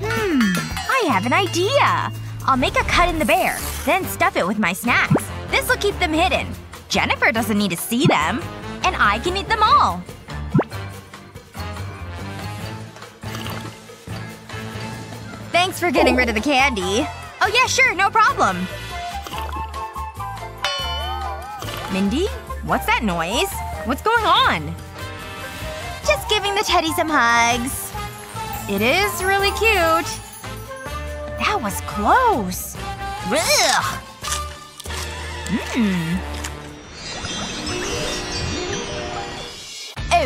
I have an idea! I'll make a cut in the bear, then stuff it with my snacks. This'll keep them hidden. Jennifer doesn't need to see them. And I can eat them all. Thanks for getting rid of the candy. Oh yeah, sure, no problem. Mindy? What's that noise? What's going on? Just giving the teddy some hugs. It is really cute. That was close. Ugh.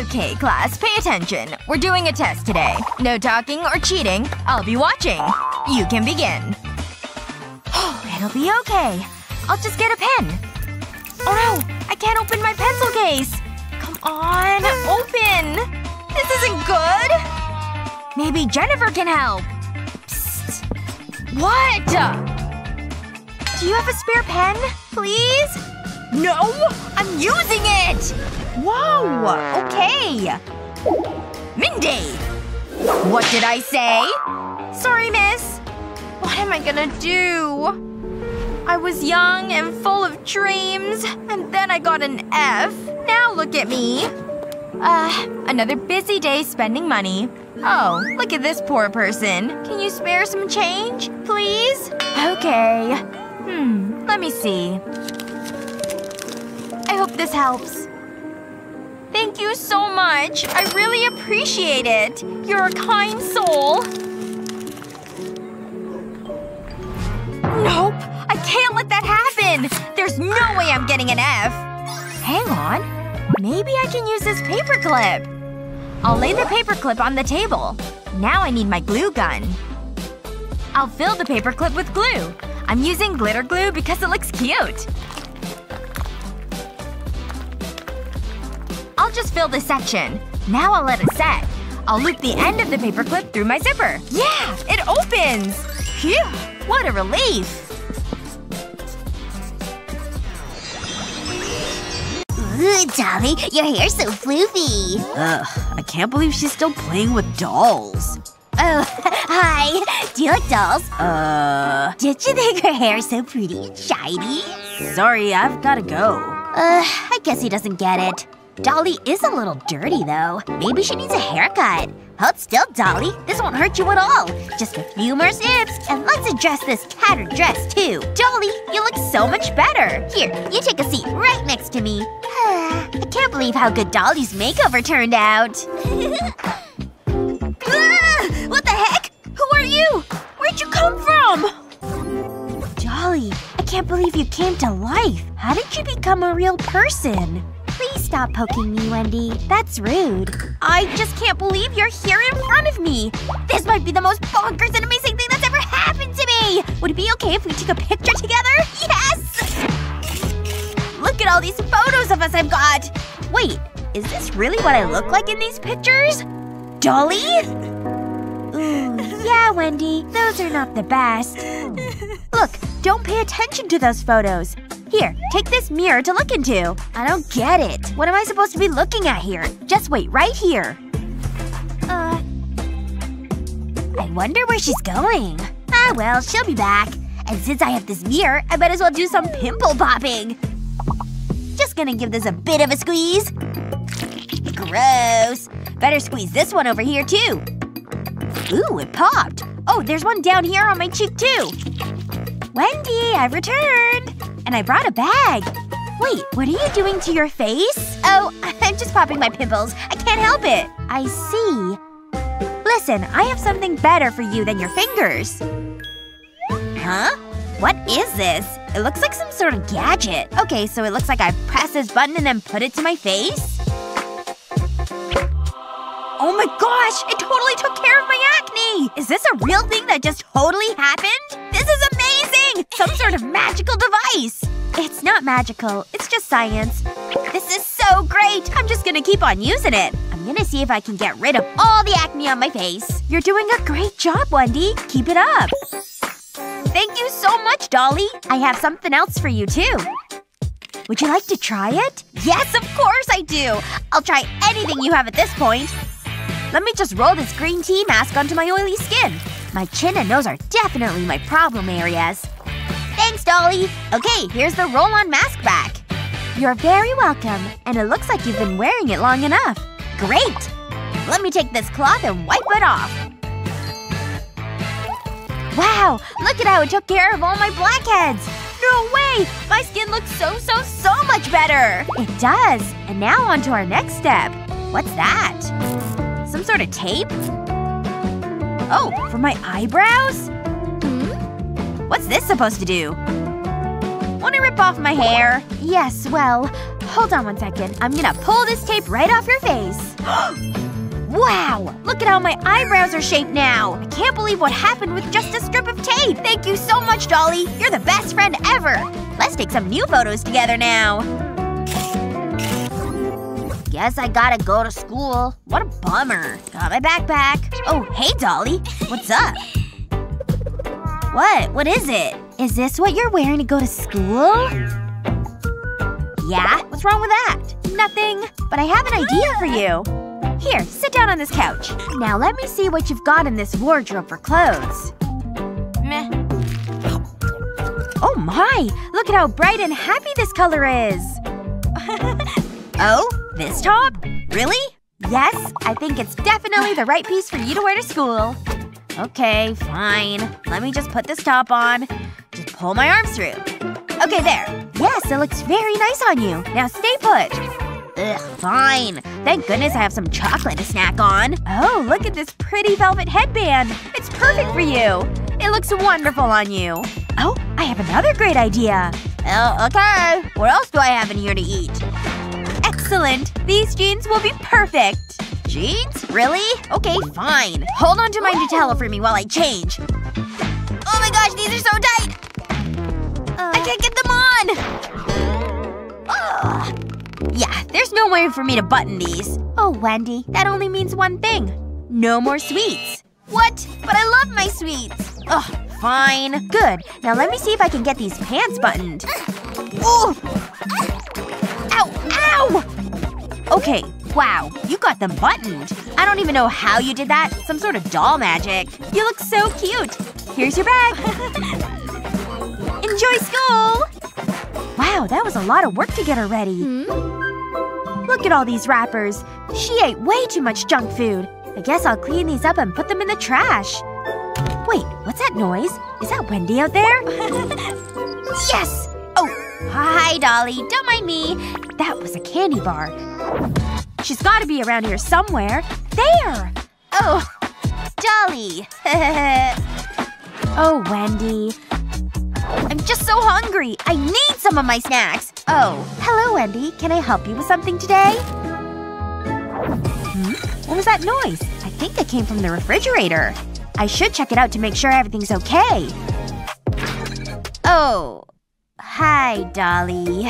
Okay, class, pay attention. We're doing a test today. No talking or cheating. I'll be watching. You can begin. Oh, it'll be okay. I'll just get a pen. Oh no! I can't open my pencil case! Come on, open! This isn't good! Maybe Jennifer can help. Psst. What? Do you have a spare pen? Please? No! I'm using it! Whoa! Okay. Mindy! What did I say? Sorry, miss. What am I gonna do? I was young and full of dreams, and then I got an F. Now look at me. Another busy day spending money. Oh, look at this poor person. Can you spare some change, please? Okay. Let me see. I hope this helps. Thank you so much. I really appreciate it. You're a kind soul. can't let that happen! There's no way I'm getting an F. Hang on. Maybe I can use this paperclip. I'll lay the paperclip on the table. Now I need my glue gun. I'll fill the paperclip with glue. I'm using glitter glue because it looks cute. I'll just fill this section. Now I'll let it set. I'll loop the end of the paperclip through my zipper. Yeah! It opens! Phew! What a relief! Ooh, Dolly, your hair's so floofy. Ugh. I can't believe she's still playing with dolls. Oh, hi. Do you like dolls? Did you think her hair's so pretty? Shiny? Sorry, I've gotta go. I guess he doesn't get it. Dolly is a little dirty, though. Maybe she needs a haircut. Hold still, Dolly. This won't hurt you at all. Just a few more snips, and let's adjust this tattered dress, too. Dolly, you look so much better. Here, you take a seat right next to me. I can't believe how good Dolly's makeover turned out. What the heck? Who are you? Where'd you come from? Dolly, I can't believe you came to life. How did you become a real person? Please stop poking me, Wendy. That's rude. I just can't believe you're here in front of me! This might be the most bonkers and amazing thing that's ever happened to me! Would it be okay if we took a picture together? Yes! Look at all these photos of us I've got! Wait, is this really what I look like in these pictures? Dolly? Ooh, yeah, Wendy. Those are not the best. Look, don't pay attention to those photos. Here, take this mirror to look into. I don't get it. What am I supposed to be looking at here? Just wait right here. I wonder where she's going. Ah well, she'll be back. And since I have this mirror, I might as well do some pimple popping. Just gonna give this a bit of a squeeze. Gross. Better squeeze this one over here, too. Ooh, it popped. Oh, there's one down here on my cheek, too. Wendy, I've returned! And I brought a bag. Wait, what are you doing to your face? Oh, I'm just popping my pimples. I can't help it. I see. Listen, I have something better for you than your fingers. Huh? What is this? It looks like some sort of gadget. Okay, so it looks like I press this button and then put it to my face? Oh my gosh! It totally took care of my acne! Is this a real thing that just totally happened? This is amazing! Some sort of magical device! It's not magical. It's just science. This is so great! I'm just gonna keep on using it. I'm gonna see if I can get rid of all the acne on my face. You're doing a great job, Wendy. Keep it up. Thank you so much, Dolly. I have something else for you, too. Would you like to try it? Yes, of course I do! I'll try anything you have at this point. Let me just roll this green tea mask onto my oily skin. My chin and nose are definitely my problem areas. Thanks, Dolly! Okay, here's the roll-on mask back. You're very welcome. And it looks like you've been wearing it long enough. Great! Let me take this cloth and wipe it off. Wow! Look at how it took care of all my blackheads! No way! My skin looks so much better! It does! And now on to our next step. What's that? Some sort of tape? Oh, for my eyebrows? What's this supposed to do? Want to rip off my hair? Yes, well, hold on 1 second. I'm gonna pull this tape right off your face. Wow! Look at how my eyebrows are shaped now! I can't believe what happened with just a strip of tape! Thank you so much, Dolly! You're the best friend ever! Let's take some new photos together now. Guess I gotta go to school. What a bummer. Got my backpack. Oh, hey, Dolly. What's up? What? What is it? Is this what you're wearing to go to school? Yeah? What's wrong with that? Nothing. But I have an idea for you. Here, sit down on this couch. Now let me see what you've got in this wardrobe for clothes. Meh. Oh my! Look at how bright and happy this color is! Oh? This top? Really? Yes, I think it's definitely the right piece for you to wear to school. Okay, fine. Let me just put this top on. Just pull my arms through. Okay, there. Yes, it looks very nice on you. Now stay put. Ugh, fine. Thank goodness I have some chocolate to snack on. Oh, look at this pretty velvet headband. It's perfect for you. It looks wonderful on you. Oh, I have another great idea! Oh, okay. What else do I have in here to eat? Excellent! These jeans will be perfect! Jeans? Really? Okay, fine. Hold on to my Nutella for me while I change. Oh my gosh, these are so tight! I can't get them on! Ugh. Yeah, there's no way for me to button these. Oh, Wendy, that only means one thing. No more sweets. What? But I love my sweets! Ugh, fine. Good. Now let me see if I can get these pants buttoned. Ooh! Ow! Ow! Okay. Wow, you got them buttoned. I don't even know how you did that. Some sort of doll magic. You look so cute. Here's your bag. Enjoy school! Wow, that was a lot of work to get her ready. Look at all these wrappers. She ate way too much junk food. I guess I'll clean these up and put them in the trash. Wait, what's that noise? Is that Wendy out there? Yes! Oh, hi, Dolly. Don't mind me. That was a candy bar. She's gotta be around here somewhere. There! Oh, Dolly. Oh, Wendy. I'm just so hungry. I need some of my snacks. Oh. Hello, Wendy. Can I help you with something today? What was that noise? I think it came from the refrigerator. I should check it out to make sure everything's okay. Oh. Hi, Dolly.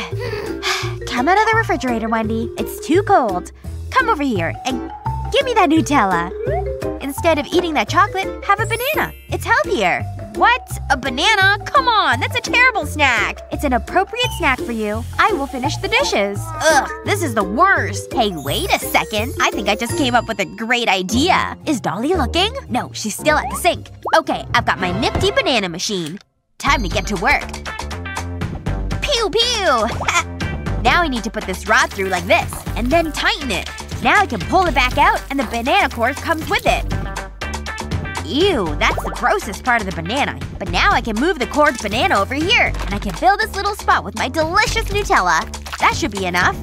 Come out of the refrigerator, Wendy. It's too cold. Come over here and give me that Nutella. Instead of eating that chocolate, have a banana. It's healthier. What? A banana? Come on, that's a terrible snack. It's an appropriate snack for you. I will finish the dishes. Ugh, this is the worst. Hey, wait a second. I think I just came up with a great idea. Is Dolly looking? No, she's still at the sink. Okay, I've got my nifty banana machine. Time to get to work. Pew pew! Ha! Now I need to put this rod through like this, and then tighten it. Now I can pull it back out, and the banana core comes with it. Ew, that's the grossest part of the banana. But now I can move the cored banana over here, and I can fill this little spot with my delicious Nutella. That should be enough.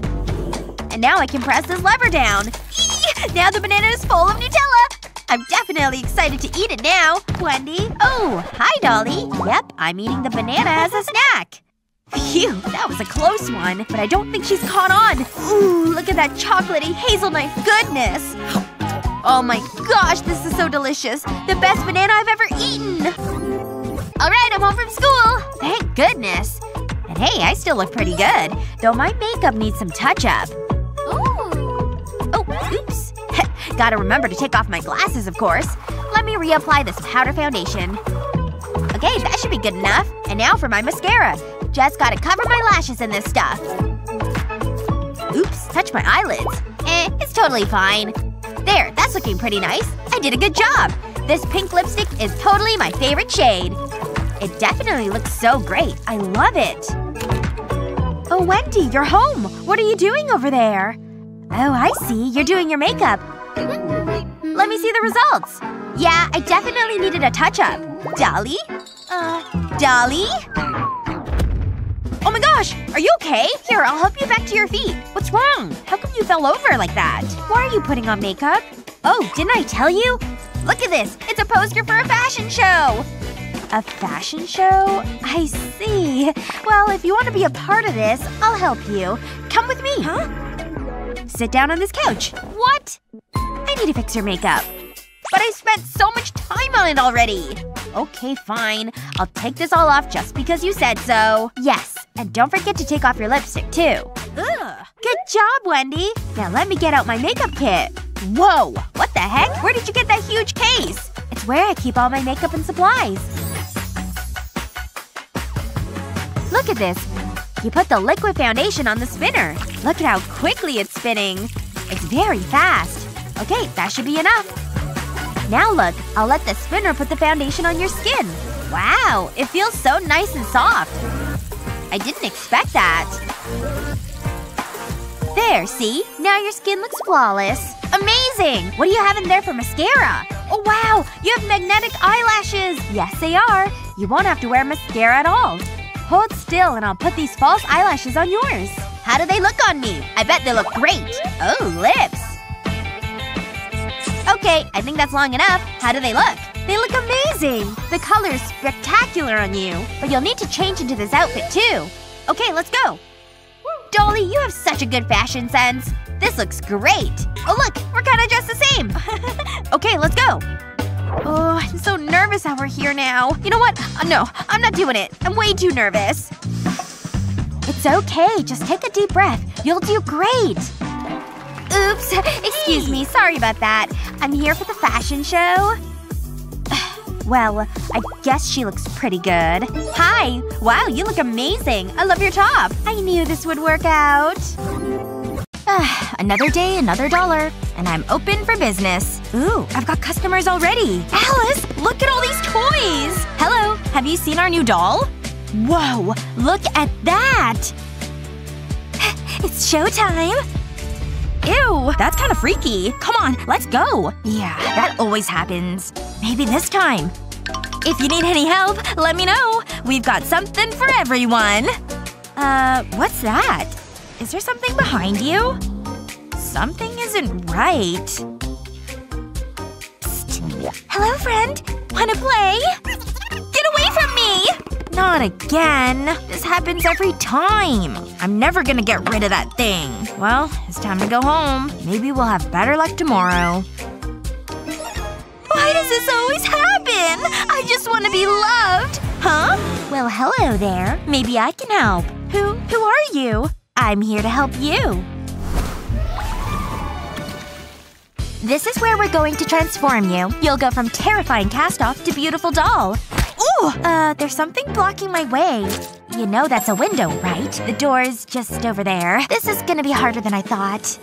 And now I can press this lever down. Eee! Now the banana is full of Nutella! I'm definitely excited to eat it now, Wendy. Oh, hi, Dolly. Yep, I'm eating the banana as a snack. Phew, that was a close one. But I don't think she's caught on. Ooh, look at that chocolatey hazelnut goodness. Oh my gosh, this is so delicious. The best banana I've ever eaten. Alright, I'm home from school. Thank goodness. And hey, I still look pretty good. Though my makeup needs some touch-up. Ooh. Oh, oops. Gotta remember to take off my glasses, of course. Let me reapply this powder foundation. Okay, that should be good enough. And now for my mascara. Just gotta cover my lashes in this stuff. Oops, touch my eyelids. It's totally fine. There, that's looking pretty nice. I did a good job. This pink lipstick is totally my favorite shade. It definitely looks so great. I love it. Oh, Wendy, you're home. What are you doing over there? Oh, I see. You're doing your makeup. Let me see the results. Yeah, I definitely needed a touch-up. Dolly? Dolly? Oh my gosh! Are you okay? Here, I'll help you back to your feet. What's wrong? How come you fell over like that? Why are you putting on makeup? Oh, didn't I tell you? Look at this! It's a poster for a fashion show! A fashion show? I see. Well, if you want to be a part of this, I'll help you. Come with me. Huh? Sit down on this couch. What? I need to fix your makeup. But I spent so much time on it already! Okay, fine. I'll take this all off just because you said so. Yes. And don't forget to take off your lipstick, too. Ugh. Good job, Wendy! Now let me get out my makeup kit. Whoa! What the heck? Where did you get that huge case? It's where I keep all my makeup and supplies. Look at this. You put the liquid foundation on the spinner. Look at how quickly it's spinning. It's very fast. Okay, that should be enough. Now look, I'll let the spinner put the foundation on your skin. Wow, it feels so nice and soft. I didn't expect that. There, see? Now your skin looks flawless. Amazing! What do you have in there for mascara? Oh wow, you have magnetic eyelashes! Yes, they are. You won't have to wear mascara at all. Hold still and I'll put these false eyelashes on yours. How do they look on me? I bet they look great. Oh, lips. Okay, I think that's long enough. How do they look? They look amazing! The color's spectacular on you. But you'll need to change into this outfit, too. Okay, let's go. Dolly, you have such a good fashion sense. This looks great. Oh look, we're kinda just the same. Okay, let's go. Oh, I'm so nervous that we're here now. You know what? No, I'm not doing it. I'm way too nervous. It's okay. Just take a deep breath. You'll do great. Oops. Excuse me. Sorry about that. I'm here for the fashion show. Well, I guess she looks pretty good. Hi! Wow, you look amazing! I love your top! I knew this would work out. Another day, another dollar. And I'm open for business. Ooh, I've got customers already! Alice! Look at all these toys! Hello! Have you seen our new doll? Whoa! Look at that! It's showtime! Ew! That's kinda freaky. Come on, let's go! Yeah, that always happens. Maybe this time. If you need any help, let me know! We've got something for everyone! What's that? Is there something behind you? Something isn't right. Psst. Hello, friend! Wanna play? Get away from me! Not again. This happens every time. I'm never gonna get rid of that thing. Well, it's time to go home. Maybe we'll have better luck tomorrow. Why does this always happen? I just want to be loved! Huh? Well, hello there. Maybe I can help. Who are you? I'm here to help you. This is where we're going to transform you. You'll go from terrifying cast-off to beautiful doll. Ooh! There's something blocking my way. You know that's a window, right? The door's just over there. This is gonna be harder than I thought.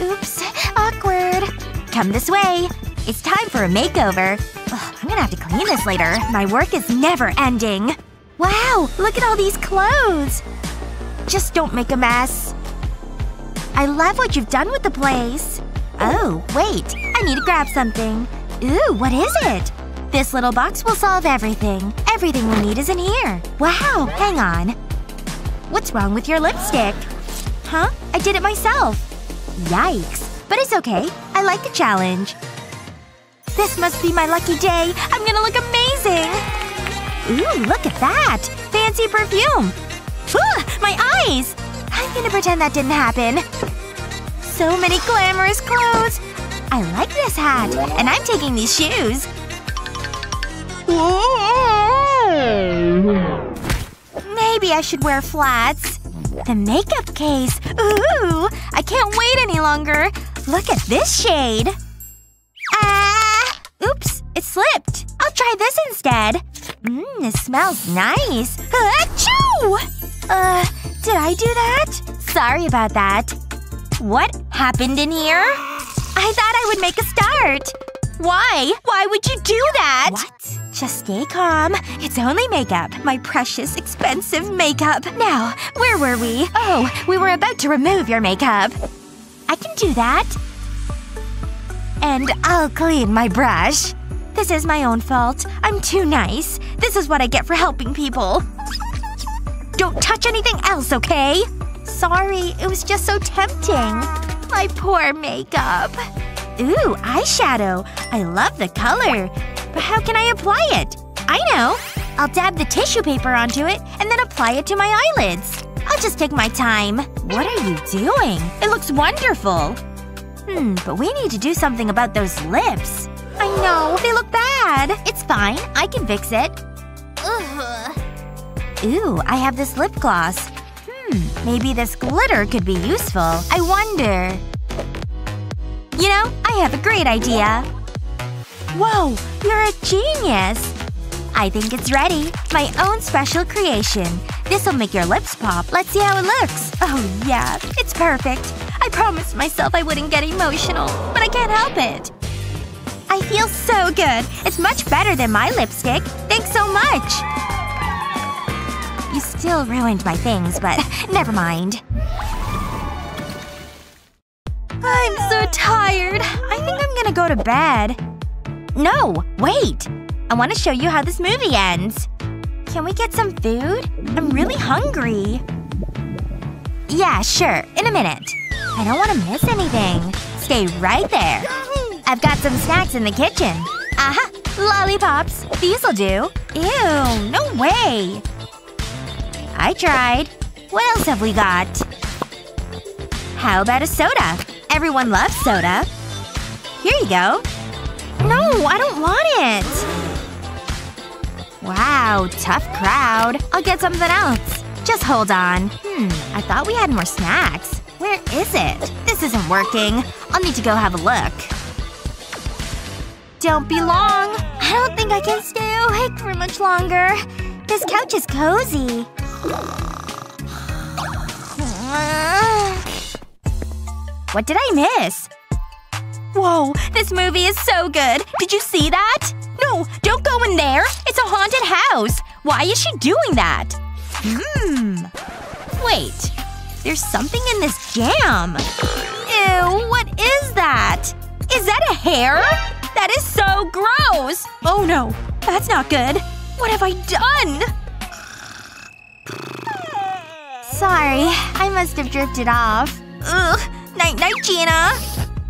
Oops. Awkward. Come this way. It's time for a makeover. Ugh, I'm gonna have to clean this later. My work is never ending. Wow! Look at all these clothes! Just don't make a mess. I love what you've done with the place. Oh, wait. I need to grab something. Ooh, what is it? This little box will solve everything. Everything we need is in here. Wow, hang on. What's wrong with your lipstick? Huh? I did it myself. Yikes. But it's okay. I like a challenge. This must be my lucky day. I'm gonna look amazing! Ooh, look at that! Fancy perfume! Ooh, my eyes! I'm gonna pretend that didn't happen. So many glamorous clothes! I like this hat. And I'm taking these shoes. Maybe I should wear flats. The makeup case! Ooh! I can't wait any longer! Look at this shade! Ah! Oops! It slipped! I'll try this instead! Mmm, it smells nice! Achoo! Did I do that? Sorry about that. What happened in here? I thought I would make a start! Why? Why would you do that? What? Just stay calm. It's only makeup. My precious, expensive makeup. Now, where were we? Oh, we were about to remove your makeup. I can do that. And I'll clean my brush. This is my own fault. I'm too nice. This is what I get for helping people. Don't touch anything else, okay? Sorry, it was just so tempting. My poor makeup. Ooh, eyeshadow. I love the color. But how can I apply it? I know. I'll dab the tissue paper onto it and then apply it to my eyelids. I'll just take my time. What are you doing? It looks wonderful. But we need to do something about those lips. I know. They look bad. It's fine. I can fix it. Ugh. Ooh, I have this lip gloss. Maybe this glitter could be useful. I wonder… You know, I have a great idea. Whoa! You're a genius! I think it's ready. My own special creation. This'll make your lips pop. Let's see how it looks. Oh yeah, it's perfect. I promised myself I wouldn't get emotional, but I can't help it. I feel so good. It's much better than my lipstick. Thanks so much! You still ruined my things, but never mind. I'm so tired. I think I'm gonna go to bed. No! Wait! I want to show you how this movie ends. Can we get some food? I'm really hungry. Yeah, sure. In a minute. I don't want to miss anything. Stay right there. I've got some snacks in the kitchen. Aha! Lollipops. These'll do. Ew, no way! I tried. What else have we got? How about a soda? Everyone loves soda. Here you go. No, I don't want it! Wow, tough crowd. I'll get something else. Just hold on. I thought we had more snacks. Where is it? This isn't working. I'll need to go have a look. Don't be long. I don't think I can stay awake for much longer. This couch is cozy. What did I miss? Whoa, this movie is so good! Did you see that? No, don't go in there! It's a haunted house! Why is she doing that? Wait. There's something in this jam. Ew, what is that? Is that a hair? That is so gross! Oh no. That's not good. What have I done? Sorry. I must have drifted off. Ugh. Night-night, Gina.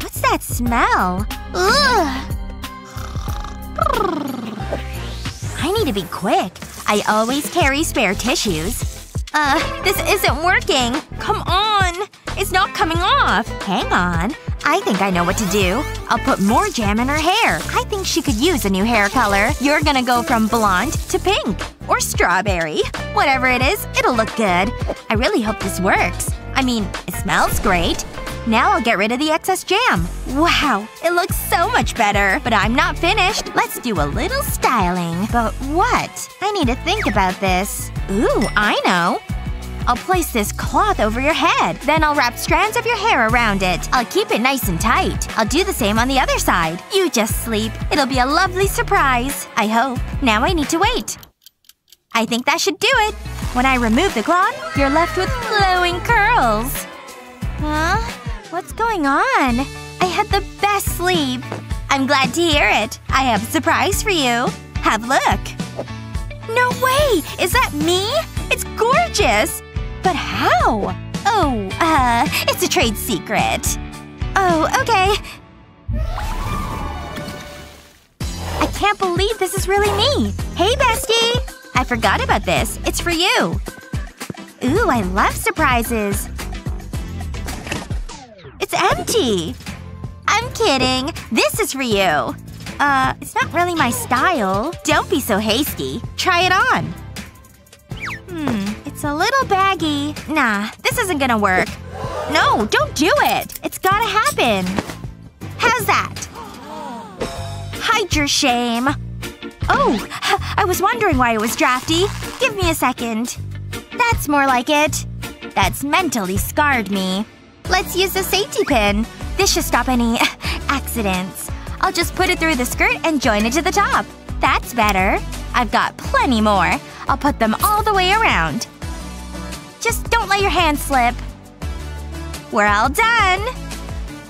What's that smell? Ugh. I need to be quick. I always carry spare tissues. This isn't working. Come on. It's not coming off. Hang on. I think I know what to do. I'll put more jam in her hair. I think she could use a new hair color. You're gonna go from blonde to pink. Or strawberry. Whatever it is, it'll look good. I really hope this works. I mean, it smells great. Now I'll get rid of the excess jam. Wow. It looks so much better. But I'm not finished. Let's do a little styling. But what? I need to think about this. Ooh, I know. I'll place this cloth over your head. Then I'll wrap strands of your hair around it. I'll keep it nice and tight. I'll do the same on the other side. You just sleep. It'll be a lovely surprise. I hope. Now I need to wait. I think that should do it. When I remove the cloth, you're left with glowing curls. Huh? What's going on? I had the best sleep. I'm glad to hear it. I have a surprise for you. Have a look. No way! Is that me? It's gorgeous! But how? Oh, it's a trade secret. Oh, okay. I can't believe this is really me! Hey, bestie! I forgot about this. It's for you. Ooh, I love surprises. It's empty! I'm kidding. This is for you. It's not really my style. Don't be so hasty. Try it on. It's a little baggy. Nah, this isn't gonna work. No, don't do it! It's gotta happen. How's that? Hide your shame. Oh, I was wondering why it was drafty. Give me a second. That's more like it. That's mentally scarred me. Let's use the safety pin. This should stop any accidents. I'll just put it through the skirt and join it to the top. That's better. I've got plenty more. I'll put them all the way around. Just don't let your hand slip. We're all done!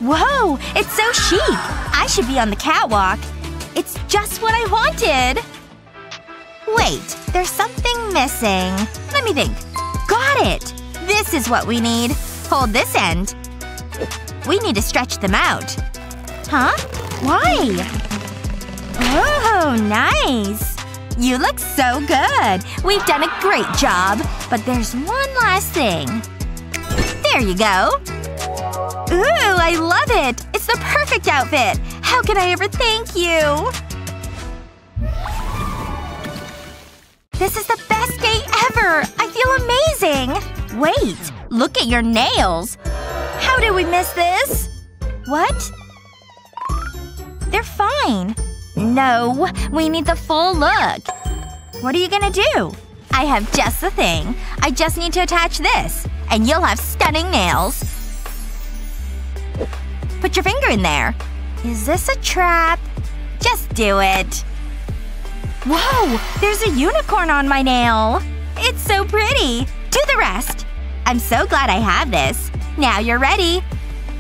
Whoa! It's so chic! I should be on the catwalk. It's just what I wanted! Wait. There's something missing. Let me think. Got it! This is what we need. Hold this end. We need to stretch them out. Huh? Why? Oh, nice! You look so good! We've done a great job! But there's one last thing. There you go! Ooh, I love it! It's the perfect outfit! How can I ever thank you? This is the best day ever! I feel amazing! Wait! Look at your nails! How did we miss this? What? They're fine. No. We need the full look. What are you gonna do? I have just the thing. I just need to attach this. And you'll have stunning nails. Put your finger in there. Is this a trap? Just do it. Whoa! There's a unicorn on my nail! It's so pretty! Do the rest! I'm so glad I have this. Now you're ready.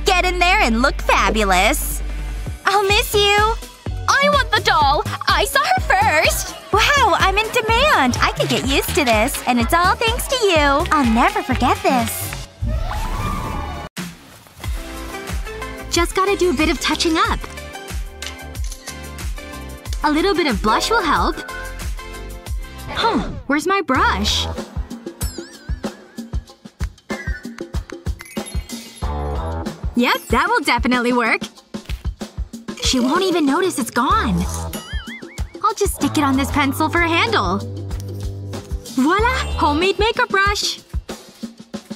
Get in there and look fabulous. I'll miss you! I want the doll! I saw her first! Wow, I'm in demand! I could get used to this. And it's all thanks to you. I'll never forget this. Just gotta do a bit of touching up. A little bit of blush will help. Huh. Where's my brush? Yep, that will definitely work. She won't even notice it's gone. I'll just stick it on this pencil for a handle. Voila! Homemade makeup brush!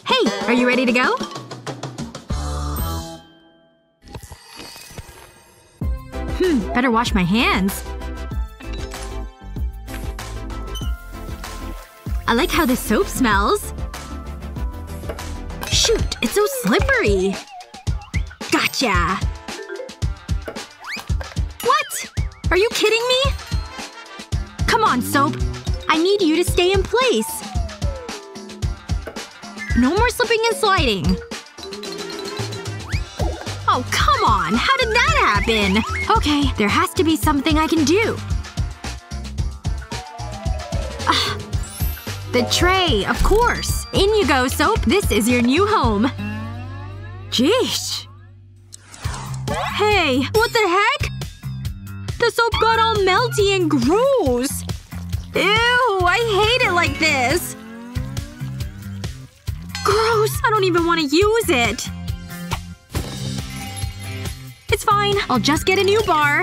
Hey, are you ready to go? Better wash my hands. I like how this soap smells. Shoot, it's so slippery. Gotcha! What? Are you kidding me? Come on, soap. I need you to stay in place. No more slipping and sliding. Oh, come on! How did that happen? Okay, there has to be something I can do. Ugh. The tray, of course. In you go, soap. This is your new home. Jeesh. Hey, what the heck? The soap got all melty and gross. Ew, I hate it like this. Gross. I don't even want to use it. It's fine. I'll just get a new bar.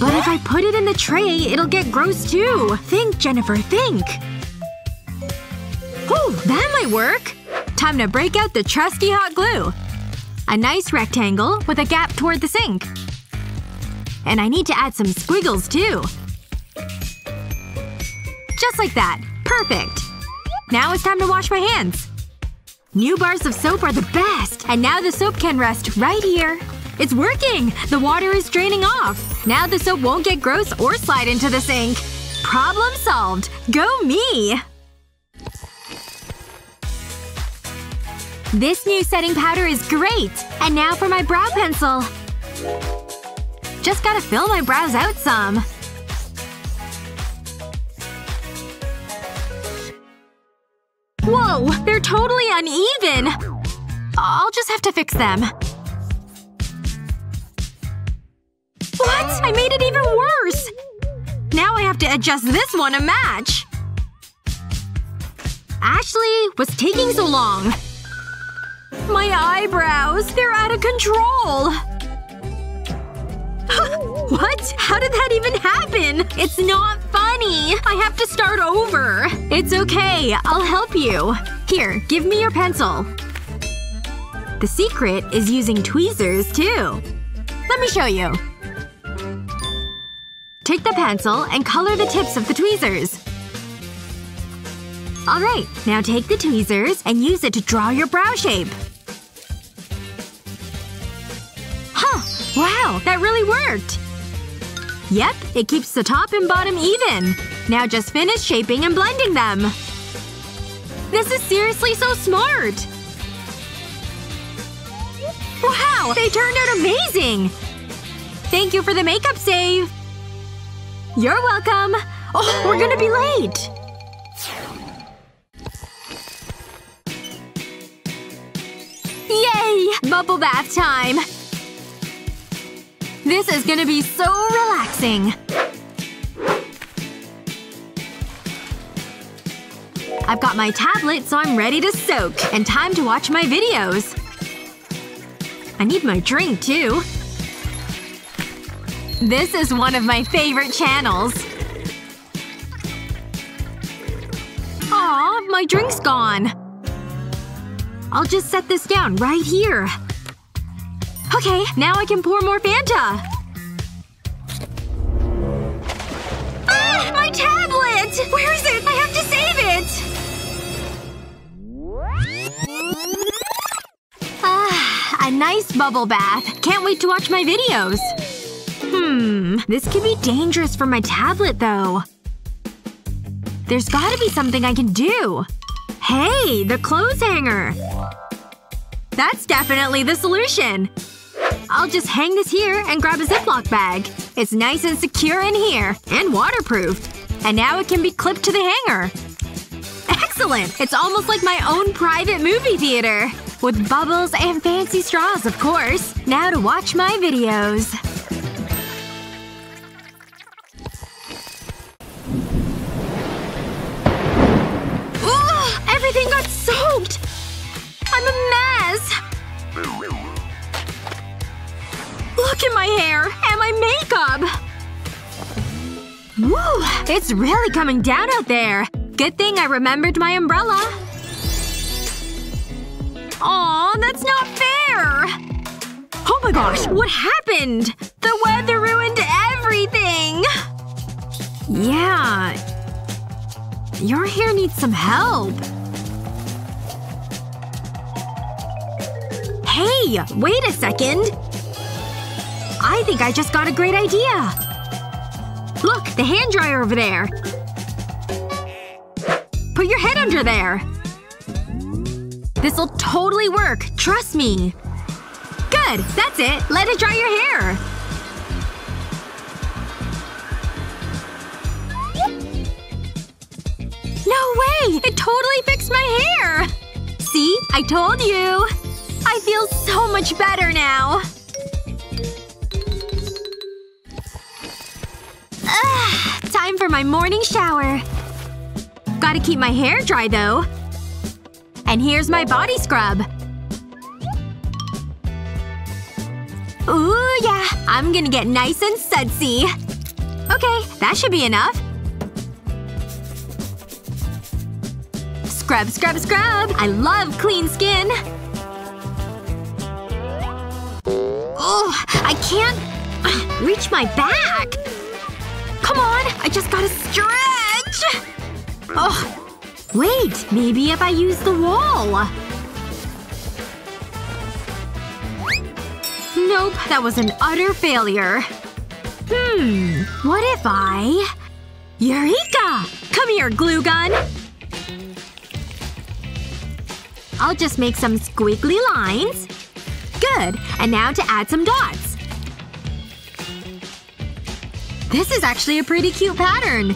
But if I put it in the tray, it'll get gross too. Think, Jennifer, think. Ooh, that might work. Time to break out the trusty hot glue. A nice rectangle with a gap toward the sink. And I need to add some squiggles too. Just like that. Perfect. Now it's time to wash my hands. New bars of soap are the best! And now the soap can rest right here. It's working! The water is draining off. Now the soap won't get gross or slide into the sink. Problem solved. Go me! This new setting powder is great! And now for my brow pencil. Just gotta fill my brows out some. Whoa! They're totally uneven! I'll just have to fix them. What? I made it even worse! Now I have to adjust this one to match. Ashley, what's taking so long? My eyebrows! They're out of control! What? How did that even happen? It's not funny! I have to start over! It's okay. I'll help you. Here, give me your pencil. The secret is using tweezers, too. Let me show you. Take the pencil and color the tips of the tweezers. Alright, now take the tweezers and use it to draw your brow shape. Wow, that really worked! Yep, it keeps the top and bottom even. Now just finish shaping and blending them. This is seriously so smart! Wow, they turned out amazing! Thank you for the makeup save! You're welcome! Oh, we're gonna be late! Yay! Bubble bath time! This is gonna be so relaxing. I've got my tablet so I'm ready to soak. And time to watch my videos. I need my drink, too. This is one of my favorite channels. Aw, my drink's gone. I'll just set this down right here. Okay, now I can pour more Fanta! Ah! My tablet! Where is it? I have to save it! Ah, a nice bubble bath. Can't wait to watch my videos. This could be dangerous for my tablet, though. There's gotta be something I can do. Hey, the clothes hanger! That's definitely the solution! I'll just hang this here and grab a Ziploc bag. It's nice and secure in here. And waterproofed. And now it can be clipped to the hanger. Excellent! It's almost like my own private movie theater. With bubbles and fancy straws, of course. Now to watch my videos. Ooh! Everything got soaked! I'm a mess! Look at my hair! And my makeup! Woo! It's really coming down out there. Good thing I remembered my umbrella. Aw, that's not fair! Oh my gosh, what happened? The weather ruined everything! Yeah. Your hair needs some help. Hey! Wait a second! I think I just got a great idea. Look! The hand dryer over there! Put your head under there! This'll totally work. Trust me. Good! That's it! Let it dry your hair! No way! It totally fixed my hair! See? I told you! I feel so much better now! Ugh, time for my morning shower. Gotta keep my hair dry, though. And here's my body scrub. Ooh, yeah. I'm gonna get nice and sudsy. Okay, that should be enough. Scrub, scrub, scrub! I love clean skin! Oh, I can't reach my back! Come on! I just gotta stretch! Oh. Wait. Maybe if I use the wall. Nope. That was an utter failure. What if I… Eureka! Come here, glue gun! I'll just make some squiggly lines. Good. And now to add some dots. This is actually a pretty cute pattern.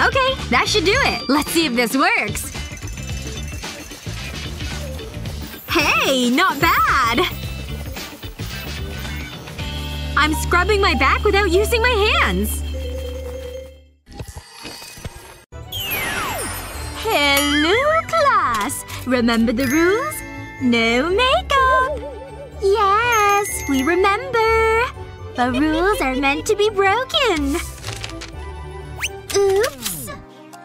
Okay, that should do it. Let's see if this works. Hey, not bad! I'm scrubbing my back without using my hands. Hello, class! Remember the rules? No makeup! Yes, we remember. The rules are meant to be broken. Oops.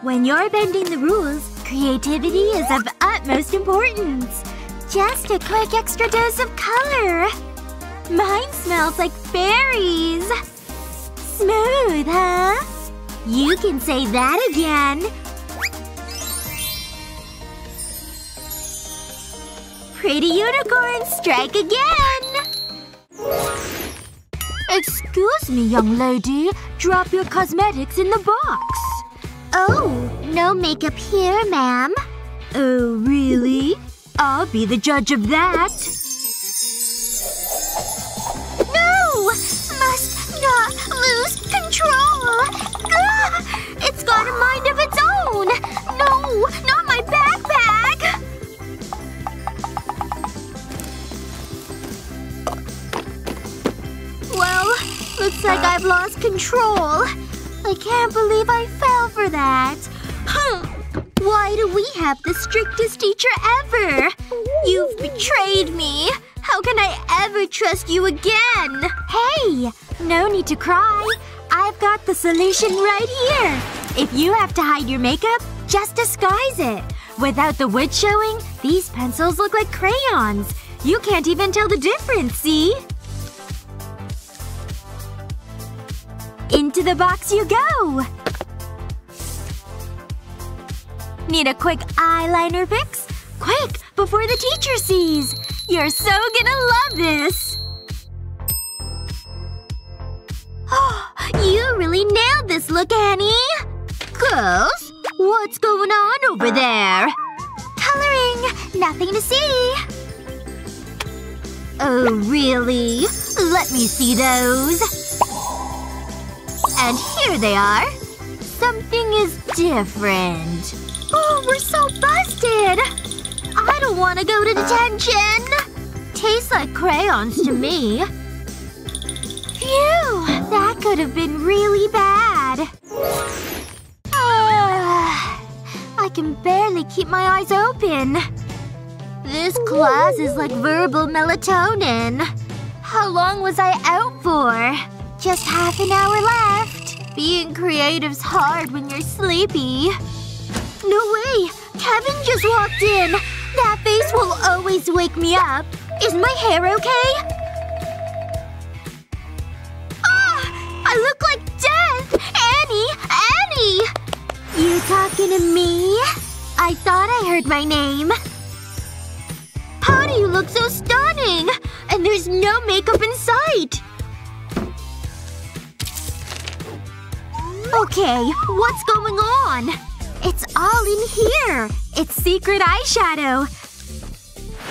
When you're bending the rules, creativity is of utmost importance. Just a quick extra dose of color. Mine smells like berries. Smooth, huh? You can say that again. Pretty unicorn, strike again! Excuse me, young lady. Drop your cosmetics in the box. Oh, no makeup here, ma'am. Oh, really? I'll be the judge of that. No! Must not lose control! Gah! It's got a mind of its own! No! Not my backpack! Well, looks like I've lost control. I can't believe I fell for that. Huh. Why do we have the strictest teacher ever? You've betrayed me. How can I ever trust you again? Hey! No need to cry. I've got the solution right here. If you have to hide your makeup, just disguise it. Without the wood showing, these pencils look like crayons. You can't even tell the difference, see? Into the box you go! Need a quick eyeliner fix? Quick! Before the teacher sees! You're so gonna love this! Oh, you really nailed this look, Annie! Girls? What's going on over there? Coloring! Nothing to see! Oh, really? Let me see those. And here they are. Something is different. Oh, we're so busted! wanna go to detention! Tastes like crayons to me. Phew! That could have been really bad. I can barely keep my eyes open. This class is like verbal melatonin. How long was I out for? Just half an hour left. Being creative's hard when you're sleepy. No way! Kevin just walked in! That face will always wake me up. Is my hair okay? Ah! I look like death! Annie! Annie! You talking to me? I thought I heard my name. How do you look so stunning? And there's no makeup in sight! Okay, what's going on? It's all in here! It's secret eyeshadow!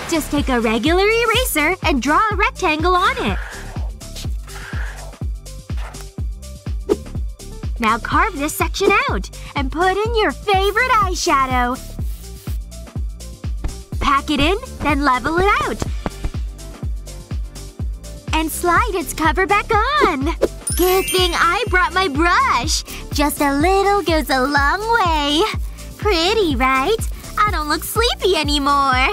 Just take a regular eraser and draw a rectangle on it. Now carve this section out and put in your favorite eyeshadow. Pack it in, then level it out. And slide its cover back on. Good thing I brought my brush. Just a little goes a long way. Pretty, right? I don't look sleepy anymore.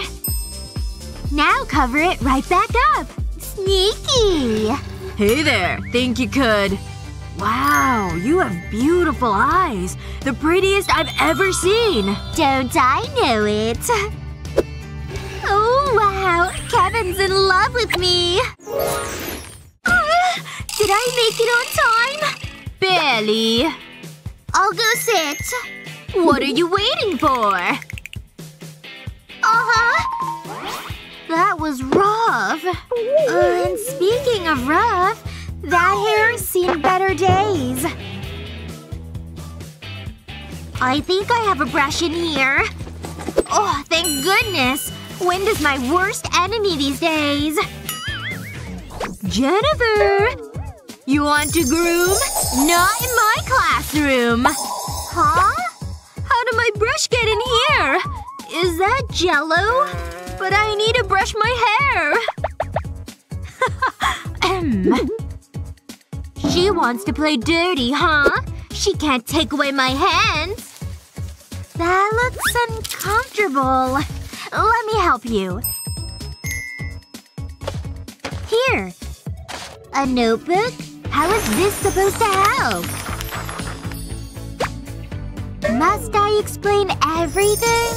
Now cover it right back up. Sneaky. Hey there. Think you could? Wow, you have beautiful eyes. The prettiest I've ever seen. Don't I know it? Oh, wow. Kevin's in love with me. Did I make it on time? Barely. I'll go sit. What are you waiting for? Uh-huh. That was rough. And speaking of rough, that hair's seen better days. I think I have a brush in here. Oh, thank goodness. Wind is my worst enemy these days. Jennifer! You want to groom? Not in my classroom. Huh? How did my brush get in here? Is that Jell-O? But I need to brush my hair. She wants to play dirty, huh? She can't take away my hands. That looks uncomfortable. Let me help you. Here. A notebook? How is this supposed to help? Must I explain everything?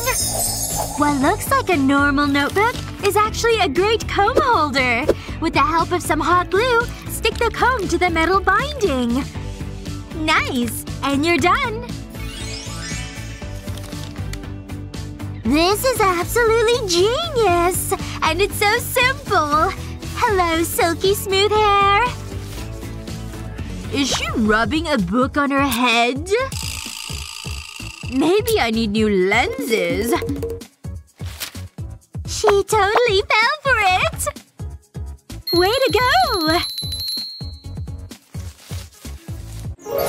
What looks like a normal notebook is actually a great comb holder. With the help of some hot glue, stick the comb to the metal binding. Nice! And you're done! This is absolutely genius! And it's so simple! Hello, silky smooth hair! Is she rubbing a book on her head? Maybe I need new lenses. She totally fell for it! Way to go!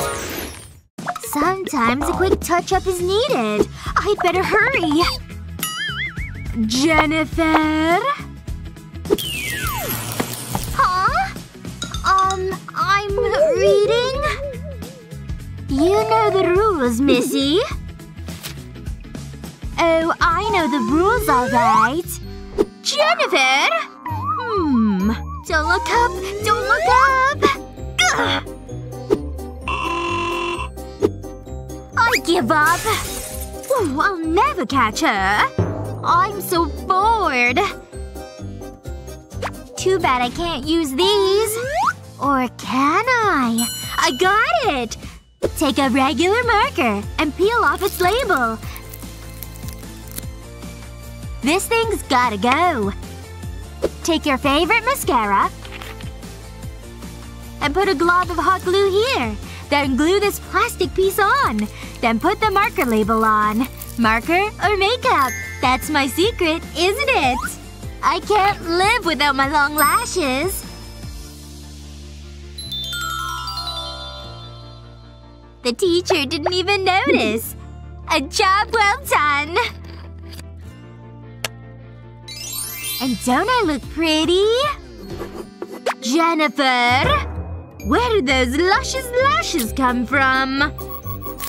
Sometimes a quick touch-up is needed. I'd better hurry. Jennifer? Huh? I'm reading? You know the rules, Missy. Oh, I know the rules, all right. Jennifer? Hmm. Don't look up! Don't look up! Ugh. I give up. Ooh, I'll never catch her. I'm so bored. Too bad I can't use these. Or can I? I got it! Take a regular marker and peel off its label. This thing's gotta go. Take your favorite mascara and put a glob of hot glue here. Then glue this plastic piece on. Then put the marker label on. Marker or makeup? That's my secret, isn't it? I can't live without my long lashes. The teacher didn't even notice. A job well done. And don't I look pretty? Jennifer! Where did those luscious lashes come from?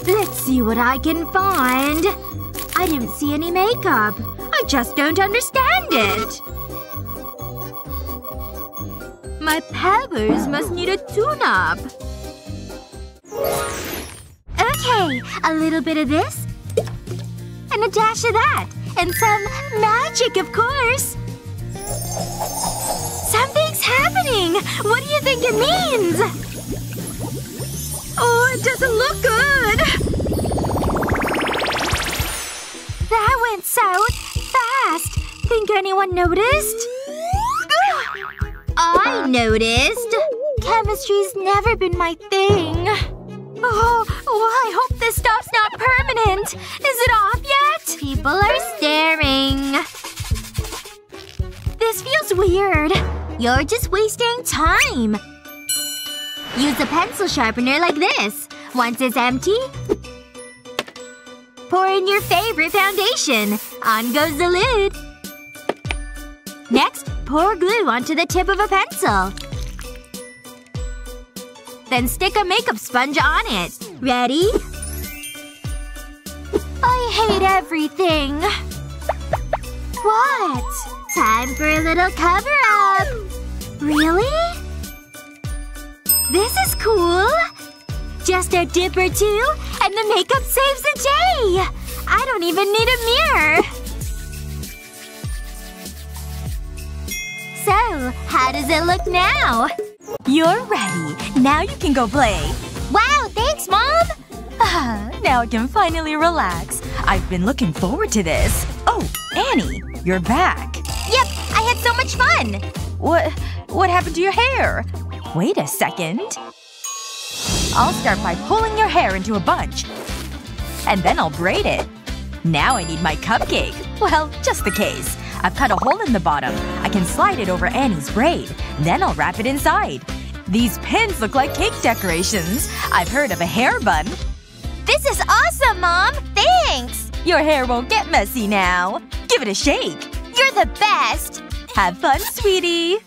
Let's see what I can find. I didn't see any makeup. I just don't understand it. My powers must need a tune-up. Okay, a little bit of this. And a dash of that. And some magic, of course. Something's happening! What do you think it means? Oh, it doesn't look good! That went south fast. Think anyone noticed? I noticed. Chemistry's never been my thing. Oh, I hope this stuff's not permanent. Is it off yet? People are staring. This feels weird. You're just wasting time. Use a pencil sharpener like this. Once it's empty, pour in your favorite foundation. On goes the lid. Next, pour glue onto the tip of a pencil. Then stick a makeup sponge on it. Ready? I hate everything. What? Time for a little cover-up. Really? This is cool. Just a dip or two, and the makeup saves the day! I don't even need a mirror. So, how does it look now? You're ready. Now you can go play. Wow, thanks, Mom! Now I can finally relax. I've been looking forward to this. Oh, Annie, you're back. Yep, I had so much fun! What happened to your hair? Wait a second. I'll start by pulling your hair into a bunch. And then I'll braid it. Now I need my cupcake. Well, just the case. I've cut a hole in the bottom. I can slide it over Annie's braid. Then I'll wrap it inside. These pins look like cake decorations. I've heard of a hair bun. This is awesome, Mom! Thanks! Your hair won't get messy now. Give it a shake. You're the best! Have fun, sweetie.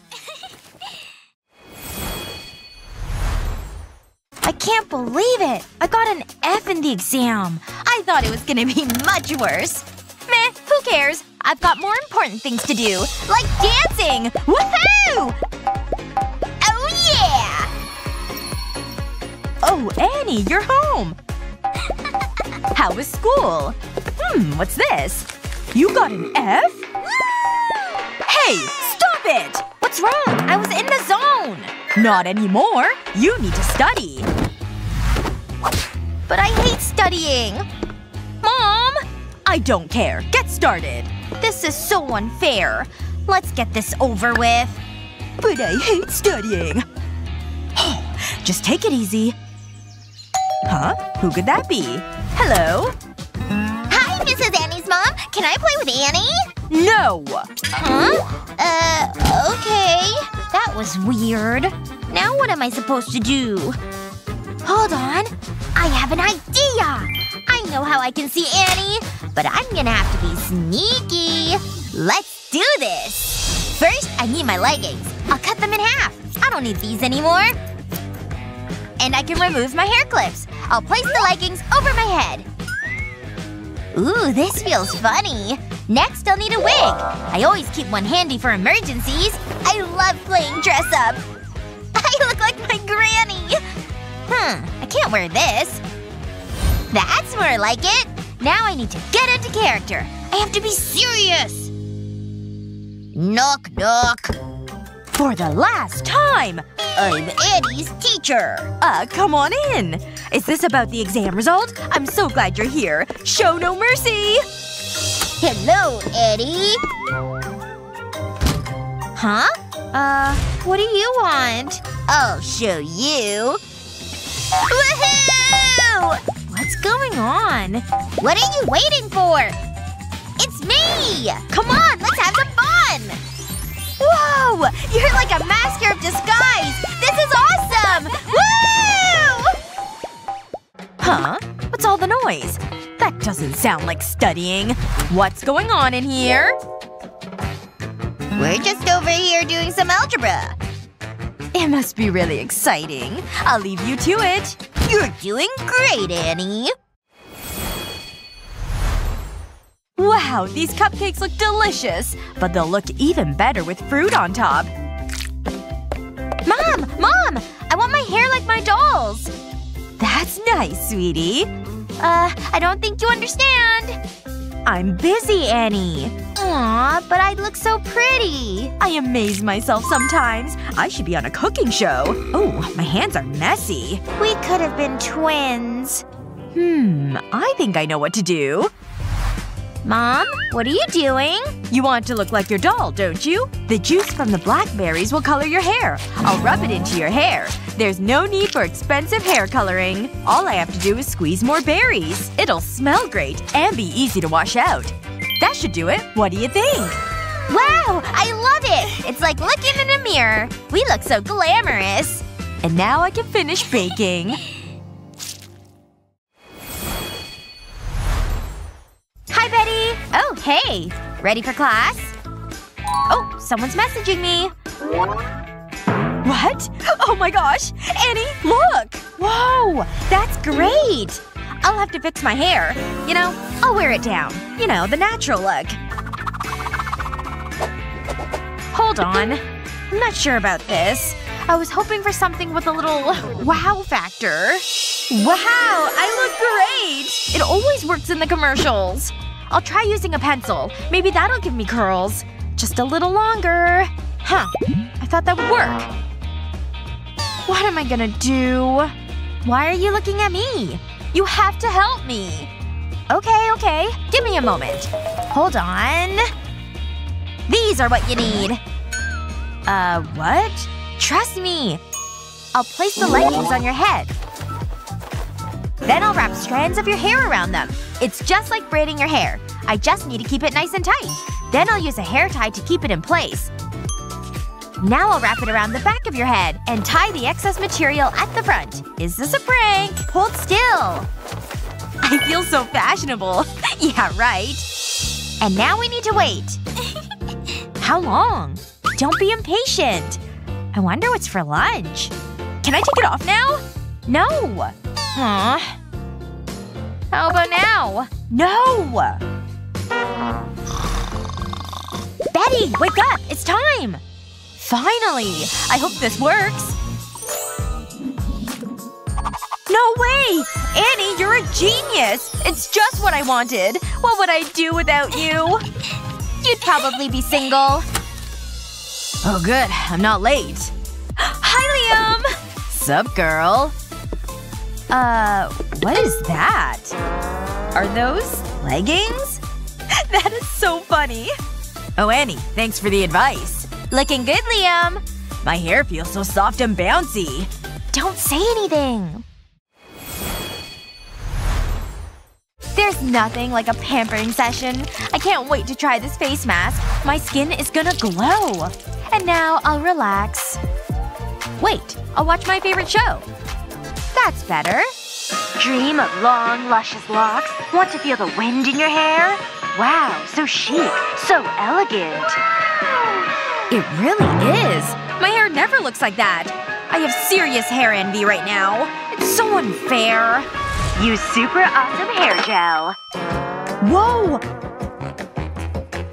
I can't believe it! I got an F in the exam. I thought it was gonna be much worse. Meh, who cares? I've got more important things to do. Like dancing! Woohoo! Oh yeah! Oh, Annie, you're home! How was school? What's this? You got an F? Hey! Stop it! What's wrong? I was in the zone! Not anymore. You need to study. But I hate studying. Mom! I don't care. Get started. This is so unfair. Let's get this over with. But I hate studying. Just take it easy. Huh? Who could that be? Hello? Hi, Mrs. Annie's mom. Can I play with Annie? No! Huh? Okay. That was weird. Now what am I supposed to do? Hold on. I have an idea! I know how I can see Annie, but I'm gonna have to be sneaky. Let's do this! First, I need my leggings. I'll cut them in half. I don't need these anymore. And I can remove my hair clips. I'll place the leggings over my head. Ooh, this feels funny. Next, I'll need a wig. I always keep one handy for emergencies. I love playing dress-up. I look like my granny. I can't wear this. That's more like it! Now I need to get into character. I have to be serious! Knock, knock. For the last time! I'm Annie's teacher! Come on in. Is this about the exam result? I'm so glad you're here. Show no mercy! Hello, Annie. Huh? What do you want? I'll show you. Woohoo! What's going on? What are you waiting for? It's me! Come on, let's have some fun! Whoa! You're like a master of disguise! This is awesome! Woo! Huh? What's all the noise? That doesn't sound like studying. What's going on in here? We're just over here doing some algebra. It must be really exciting. I'll leave you to it. You're doing great, Annie. Wow, these cupcakes look delicious. But they'll look even better with fruit on top. Mom! Mom! I want my hair like my doll's! That's nice, sweetie. I don't think you understand. I'm busy, Annie. Aw, but I look so pretty. I amaze myself sometimes. I should be on a cooking show. Oh, my hands are messy. We could have been twins. I think I know what to do. Mom, what are you doing? You want to look like your doll, don't you? The juice from the blackberries will color your hair. I'll rub it into your hair. There's no need for expensive hair coloring. All I have to do is squeeze more berries. It'll smell great and be easy to wash out. That should do it. What do you think? Wow! I love it! It's like looking in a mirror. We look so glamorous. And now I can finish baking. Hi, Betty! Oh, hey! Ready for class? Oh, someone's messaging me. What? Oh my gosh! Annie, look! Whoa! That's great! I'll have to fix my hair. You know, I'll wear it down. You know, the natural look. Hold on. I'm not sure about this. I was hoping for something with a little wow factor. Wow! I look great! It always works in the commercials. I'll try using a pencil. Maybe that'll give me curls. Just a little longer. Huh. I thought that would work. What am I gonna do? Why are you looking at me? You have to help me. Okay, okay. Give me a moment. Hold on. These are what you need. What? Trust me. I'll place the lightings on your head. Then I'll wrap strands of your hair around them. It's just like braiding your hair. I just need to keep it nice and tight. Then I'll use a hair tie to keep it in place. Now I'll wrap it around the back of your head and tie the excess material at the front. Is this a prank? Hold still. I feel so fashionable. Yeah, right. And now we need to wait. How long? Don't be impatient. I wonder what's for lunch. Can I take it off now? No. Huh? How about now? No! Betty! Wake up! It's time! Finally! I hope this works. No way! Annie, you're a genius! It's just what I wanted. What would I do without you? You'd probably be single. Oh good. I'm not late. Hi, Liam! Sup, girl? What is that? Are those leggings? That is so funny. Oh, Annie, thanks for the advice. Looking good, Liam. My hair feels so soft and bouncy. Don't say anything. There's nothing like a pampering session. I can't wait to try this face mask. My skin is gonna glow. And now I'll relax. Wait, I'll watch my favorite show. That's better. Dream of long, luscious locks? Want to feel the wind in your hair? Wow, so chic. So elegant. It really is. My hair never looks like that. I have serious hair envy right now. It's so unfair. Use super awesome hair gel. Whoa!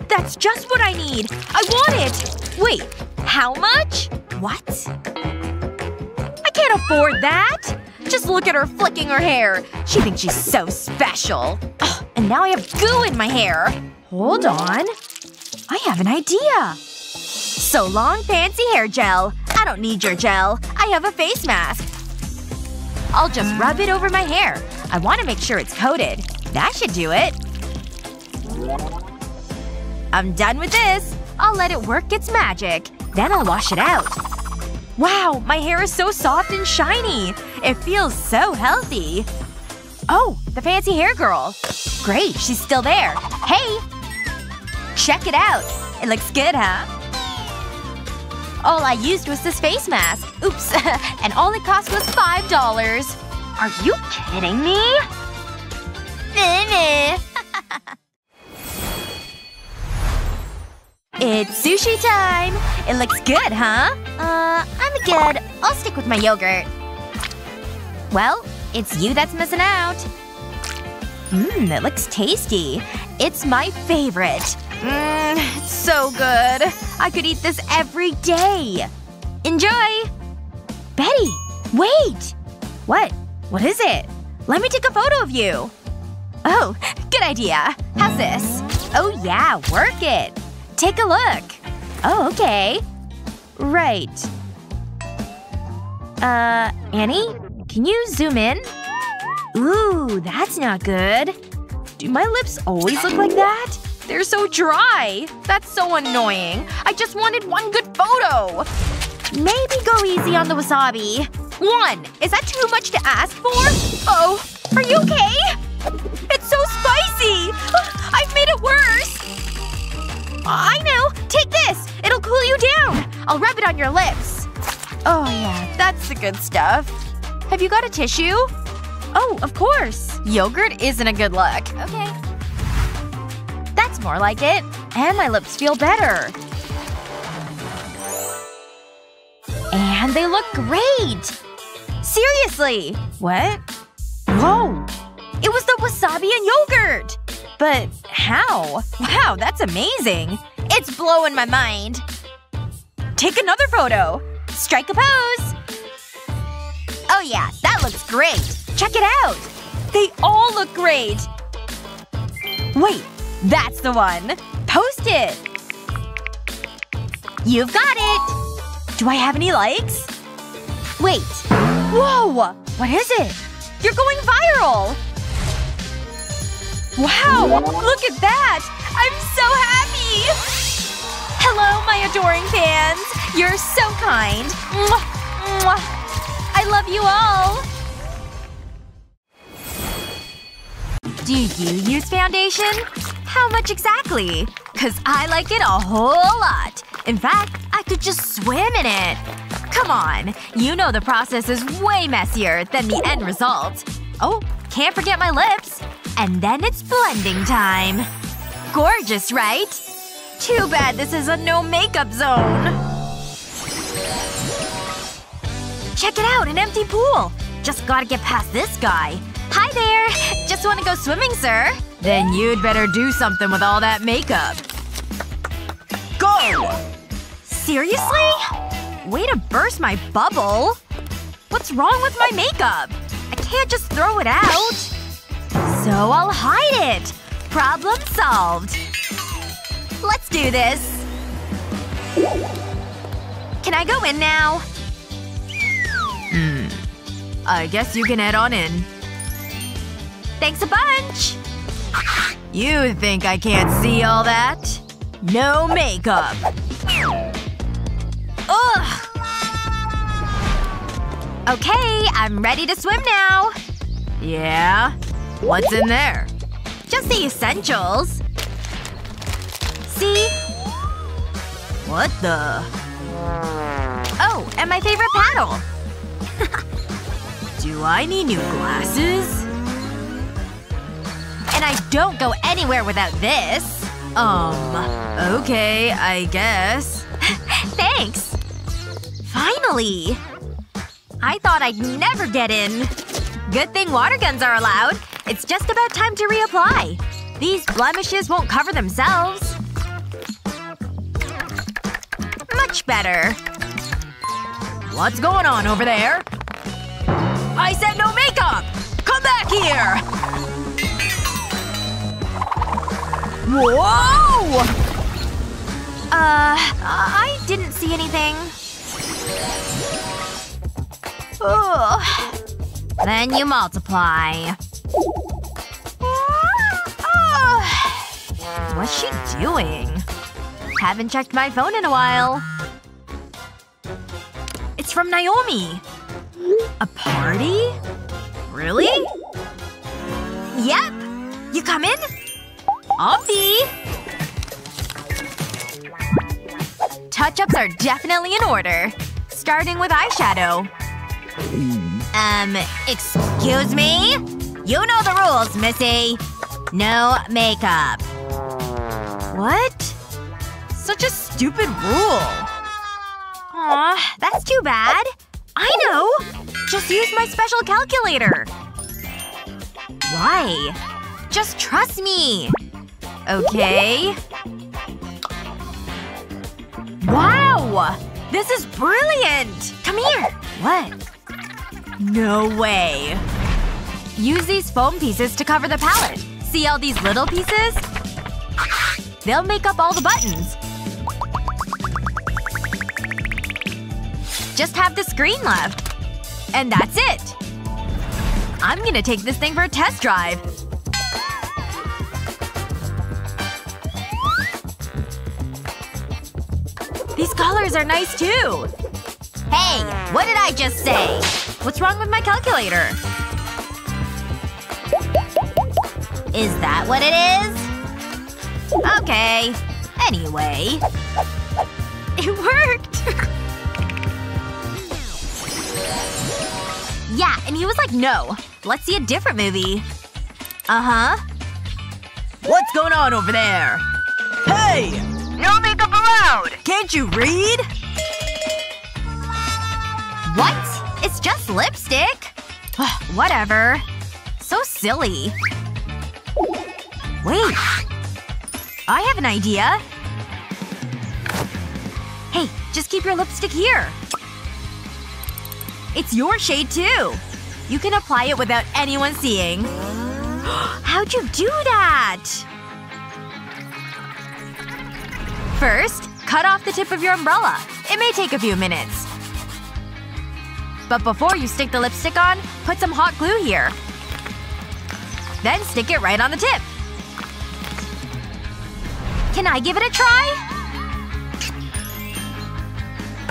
That's just what I need. I want it! Wait, how much? What? I can't afford that! Just look at her flicking her hair. She thinks she's so special. Ugh, and now I have goo in my hair. Hold on. I have an idea. So long fancy hair gel. I don't need your gel. I have a face mask. I'll just rub it over my hair. I want to make sure it's coated. That should do it. I'm done with this. I'll let it work its magic. Then I'll wash it out. Wow, my hair is so soft and shiny. It feels so healthy. Oh, the fancy hair girl. Great, she's still there. Hey! Check it out. It looks good, huh? All I used was this face mask. Oops. And all it cost was $5. Are you kidding me? It's sushi time! It looks good, huh? I'm good. I'll stick with my yogurt. Well, it's you that's missing out. Mmm, it looks tasty. It's my favorite. Mmm, it's so good. I could eat this every day. Enjoy! Betty! Wait! What? What is it? Let me take a photo of you! Oh, good idea. How's this? Oh yeah, work it! Take a look. Oh, okay. Right. Annie? Can you zoom in? Ooh, that's not good. Do my lips always look like that? They're so dry! That's so annoying. I just wanted one good photo! Maybe go easy on the wasabi. One! Is that too much to ask for? Oh. Are you okay? It's so spicy! I've made it worse! I know! Take this! It'll cool you down! I'll rub it on your lips. Oh yeah, that's the good stuff. Have you got a tissue? Oh, of course. Yogurt isn't a good look. Okay. That's more like it. And my lips feel better. And they look great! Seriously! What? Whoa! It was the wasabi and yogurt! But how? Wow, that's amazing! It's blowing my mind! Take another photo! Strike a pose! Oh yeah, that looks great! Check it out! They all look great! Wait, that's the one! Post it! You've got it! Do I have any likes? Wait. Whoa! What is it? You're going viral! Wow! Look at that! I'm so happy! Hello, my adoring fans! You're so kind! Mwah, mwah. I love you all! Do you use foundation? How much exactly? 'Cause I like it a whole lot. In fact, I could just swim in it. Come on. You know the process is way messier than the end result. Oh, can't forget my lips. And then it's blending time. Gorgeous, right? Too bad this is a no-makeup zone. Check it out, an empty pool. Just gotta get past this guy. Hi there. Just wanna go swimming, sir? Then you'd better do something with all that makeup. Go! Seriously? Way to burst my bubble. What's wrong with my makeup? I can't just throw it out. So I'll hide it. Problem solved. Let's do this. Can I go in now? Hmm. I guess you can head on in. Thanks a bunch. You think I can't see all that? No makeup. Ugh! Okay, I'm ready to swim now. Yeah? What's in there? Just the essentials. See? What the… Oh, and my favorite paddle. Do I need new glasses? And I don't go anywhere without this. Okay, I guess. Thanks. Finally! I thought I'd never get in. Good thing water guns are allowed. It's just about time to reapply. These blemishes won't cover themselves. Much better. What's going on over there? I said no makeup! Come back here! Whoa! I didn't see anything. Ugh. Then you multiply. What's she doing? Haven't checked my phone in a while. It's from Naomi. A party? Really? Yep. You coming? I'll be. Touch-ups are definitely in order. Starting with eyeshadow. Excuse me? You know the rules, missy. No makeup. What? Such a stupid rule. Aw, that's too bad. I know! Just use my special calculator! Why? Just trust me! Okay… Wow! This is brilliant! Come here! What? No way. Use these foam pieces to cover the palette. See all these little pieces? They'll make up all the buttons. Just have the screen left. And that's it! I'm gonna take this thing for a test drive. These colors are nice too! Hey! What did I just say? What's wrong with my calculator? Is that what it is? Okay. Anyway… It worked! Yeah, and he was like, no. Let's see a different movie. Uh-huh. What's going on over there? Hey! No makeup allowed! Can't you read? What? It's just lipstick? Whatever. So silly. Wait. I have an idea. Hey, just keep your lipstick here. It's your shade, too! You can apply it without anyone seeing. How'd you do that? First, cut off the tip of your umbrella. It may take a few minutes. But before you stick the lipstick on, put some hot glue here. Then stick it right on the tip. Can I give it a try?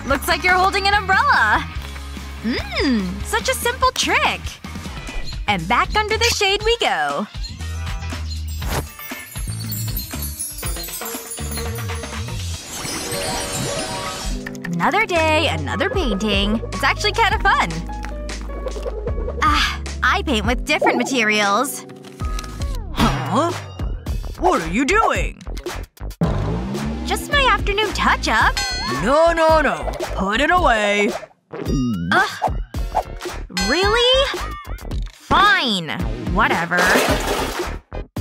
Looks like you're holding an umbrella! Mmm! Such a simple trick! And back under the shade we go. Another day, another painting. It's actually kinda fun. I paint with different materials. Huh? What are you doing? Just my afternoon touch-up. No, no, no. Put it away. Ugh. Really? Fine. Whatever.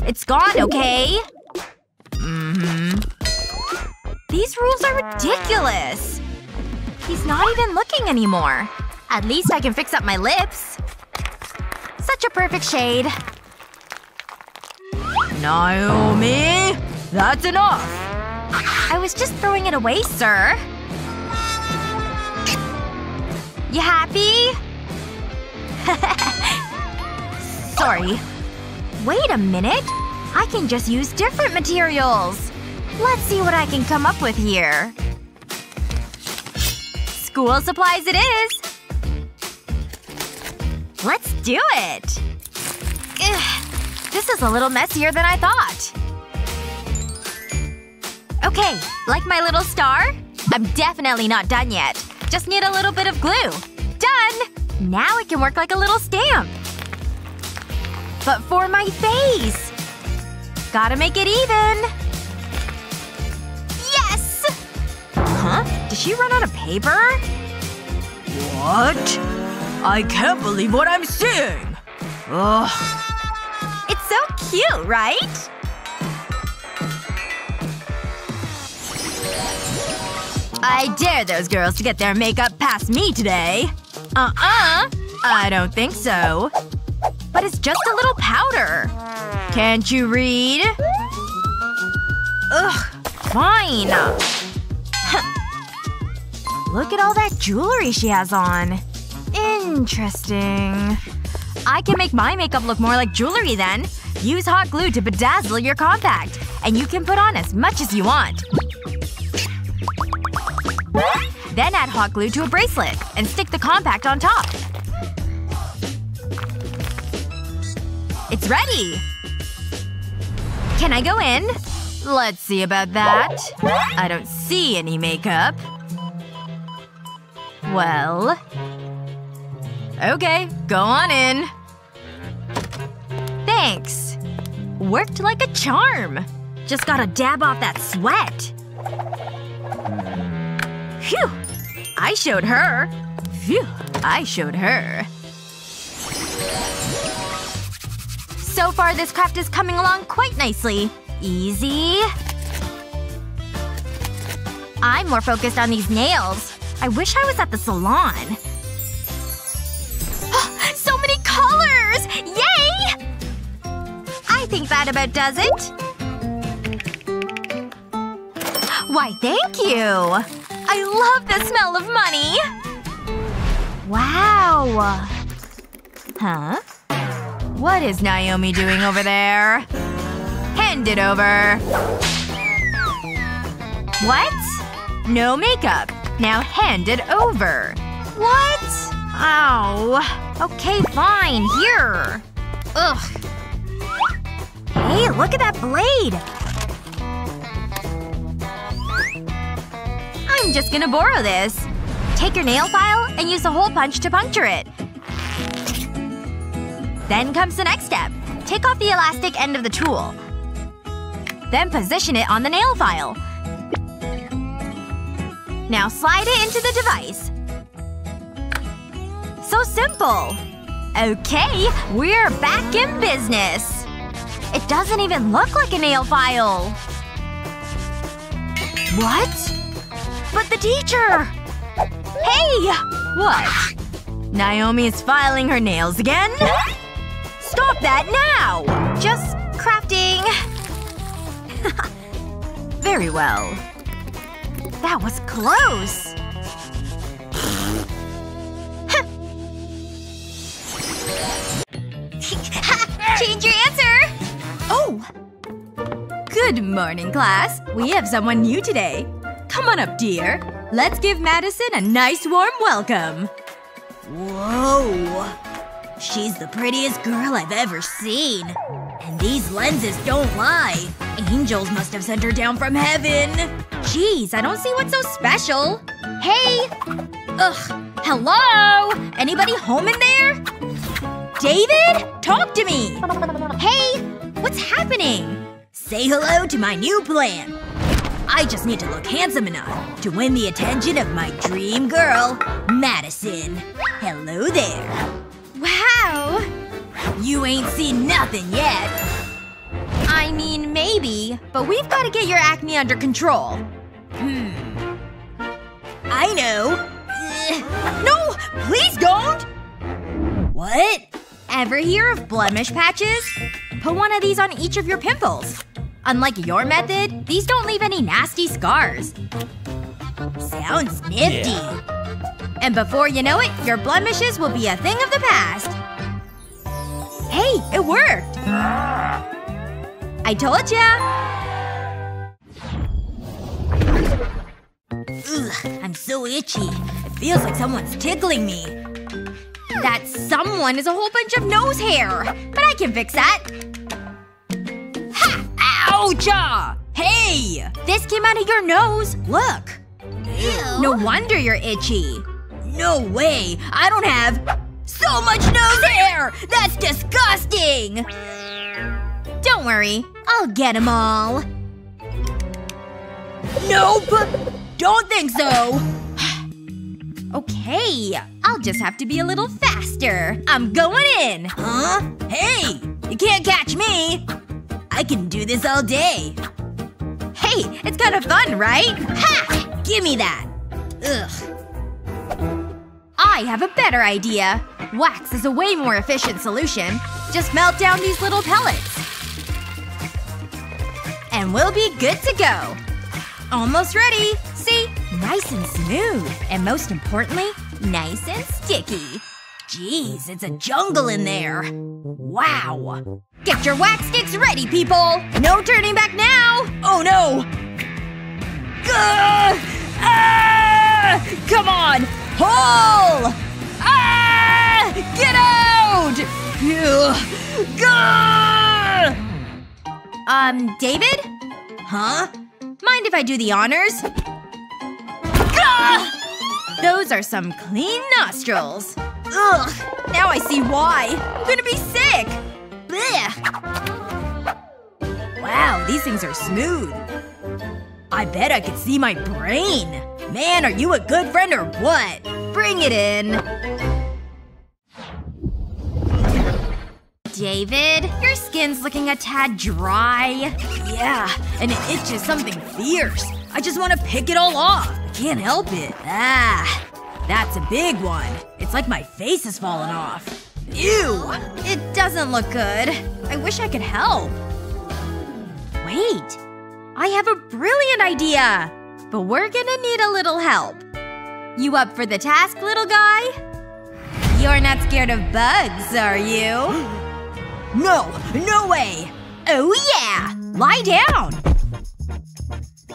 It's gone, okay? Mm-hmm. These rules are ridiculous. He's not even looking anymore. At least I can fix up my lips. Such a perfect shade. Naomi! That's enough! I was just throwing it away, sir. You happy? Sorry. Wait a minute. I can just use different materials. Let's see what I can come up with here. School supplies it is! Let's do it! Ugh. This is a little messier than I thought. Okay. Like my little star? I'm definitely not done yet. Just need a little bit of glue. Done! Now it can work like a little stamp. But for my face! Gotta make it even! Yes! Huh? Did she run out of paper? What? I can't believe what I'm seeing! Ugh. It's so cute, right? I dare those girls to get their makeup past me today. Uh-uh. I don't think so. But it's just a little powder. Can't you read? Ugh. Fine. Look at all that jewelry she has on. Interesting. I can make my makeup look more like jewelry then. Use hot glue to bedazzle your compact. And you can put on as much as you want. Then add hot glue to a bracelet and stick the compact on top. It's ready! Can I go in? Let's see about that. I don't see any makeup. Well… Okay, go on in. Thanks. Worked like a charm. Just gotta dab off that sweat. Phew! I showed her! Phew! I showed her. So far, this craft is coming along quite nicely. Easy… I'm more focused on these nails. I wish I was at the salon. So many colors! Yay! I think that about does it. Why, thank you! I love the smell of money! Wow. Huh? What is Naomi doing over there? Hand it over. What? No makeup. Now hand it over. What? Ow. Okay, fine. Here. Ugh. Hey, look at that blade! I'm just gonna borrow this. Take your nail file and use a hole punch to puncture it. Then comes the next step. Take off the elastic end of the tool. Then position it on the nail file. Now slide it into the device. So simple! Okay, we're back in business! It doesn't even look like a nail file! What? But the teacher! Hey! What? Naomi's filing her nails again? Stop that now! Just crafting. Very well. That was close! Change your answer! Oh! Good morning, class. We have someone new today. Come on up, dear. Let's give Madison a nice warm welcome. Whoa. She's the prettiest girl I've ever seen. And these lenses don't lie. Angels must have sent her down from heaven. Jeez, I don't see what's so special. Hey! Ugh. Hello? Anybody home in there? David? Talk to me! Hey! What's happening? Say hello to my new plan. I just need to look handsome enough to win the attention of my dream girl, Madison. Hello there. Wow! You ain't seen nothing yet. I mean, maybe, but we've got to get your acne under control. I know. No! Please don't! What? Ever hear of blemish patches? Put one of these on each of your pimples. Unlike your method, these don't leave any nasty scars. Sounds nifty. Yeah. And before you know it, your blemishes will be a thing of the past. Hey, it worked! I told ya! Ugh, I'm so itchy. It feels like someone's tickling me. That someone is a whole bunch of nose hair! But I can fix that. Ha! Oucha! Hey! This came out of your nose. Look. Ew. No wonder you're itchy. No way! I don't have… so much nose hair! That's disgusting! Don't worry. I'll get them all. Nope! Don't think so! Okay. I'll just have to be a little faster. I'm going in! Huh? Hey! You can't catch me! I can do this all day. Hey! It's kinda fun, right? Ha! Gimme that! Ugh. I have a better idea. Wax is a way more efficient solution. Just melt down these little pellets. And we'll be good to go. Almost ready. See? Nice and smooth. And most importantly, nice and sticky. Jeez, it's a jungle in there. Wow. Get your wax sticks ready, people! No turning back now! Oh no! Come on! Pull! Get out! Gah! David? Huh? Mind if I do the honors? Gah! Those are some clean nostrils. Ugh. Now I see why. I'm gonna be sick. Blech. Wow, these things are smooth. I bet I could see my brain. Man, are you a good friend or what? Bring it in. David, your skin's looking a tad dry. Yeah, and it itches something fierce. I just want to pick it all off. I can't help it. Ah, that's a big one. It's like my face has fallen off. Ew! It doesn't look good. I wish I could help. Wait. I have a brilliant idea! But we're gonna need a little help. You up for the task, little guy? You're not scared of bugs, are you? No! No way! Oh yeah! Lie down!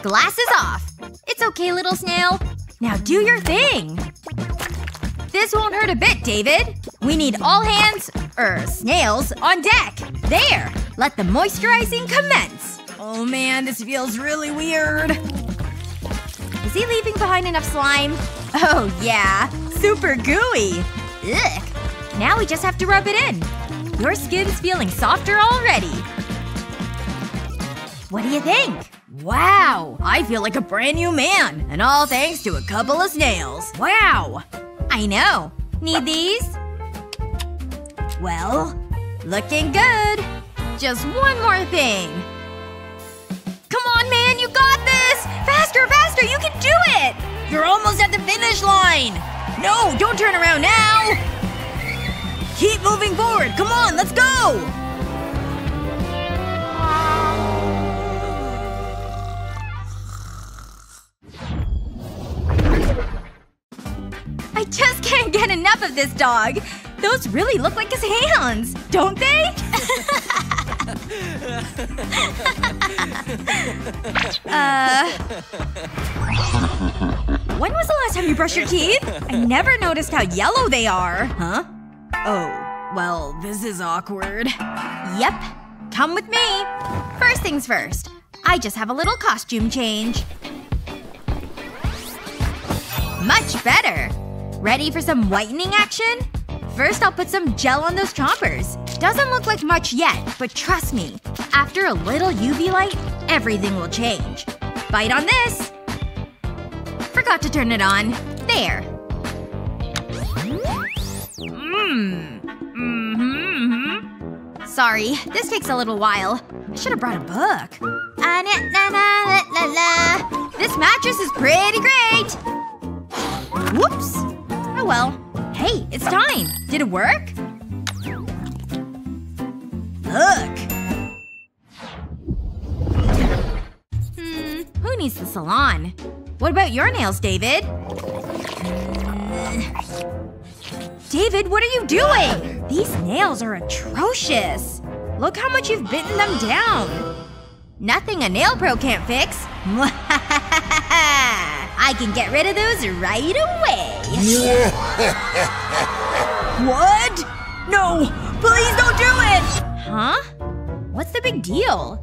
Glasses off. It's okay, little snail. Now do your thing. This won't hurt a bit, David. We need all hands snails on deck. There! Let the moisturizing commence. Oh man, this feels really weird. Is he leaving behind enough slime? Oh yeah. Super gooey. Ugh. Now we just have to rub it in. Your skin's feeling softer already. What do you think? Wow! I feel like a brand new man. And all thanks to a couple of snails. Wow! I know. Need these? Well, looking good. Just one more thing. Come on, man! You got this! Faster, faster! You can do it! You're almost at the finish line! No! Don't turn around now! Keep moving forward! Come on! Let's go! I just can't get enough of this dog! Those really look like his hands, don't they? When was the last time you brushed your teeth? I never noticed how yellow they are. Huh? Oh. Well, this is awkward. Yep. Come with me. First things first. I just have a little costume change. Much better. Ready for some whitening action? First, I'll put some gel on those chompers. Doesn't look like much yet, but trust me. After a little UV light, everything will change. Bite on this! Forgot to turn it on. There. Sorry, this takes a little while. I should've brought a book. This mattress is pretty great! Whoops. Oh well. Hey, it's time! Did it work? Look! Who needs the salon? What about your nails, David? David, what are you doing? These nails are atrocious! Look how much you've bitten them down! Nothing a nail pro can't fix! I can get rid of those right away! What? No! Please don't do it! Huh? What's the big deal?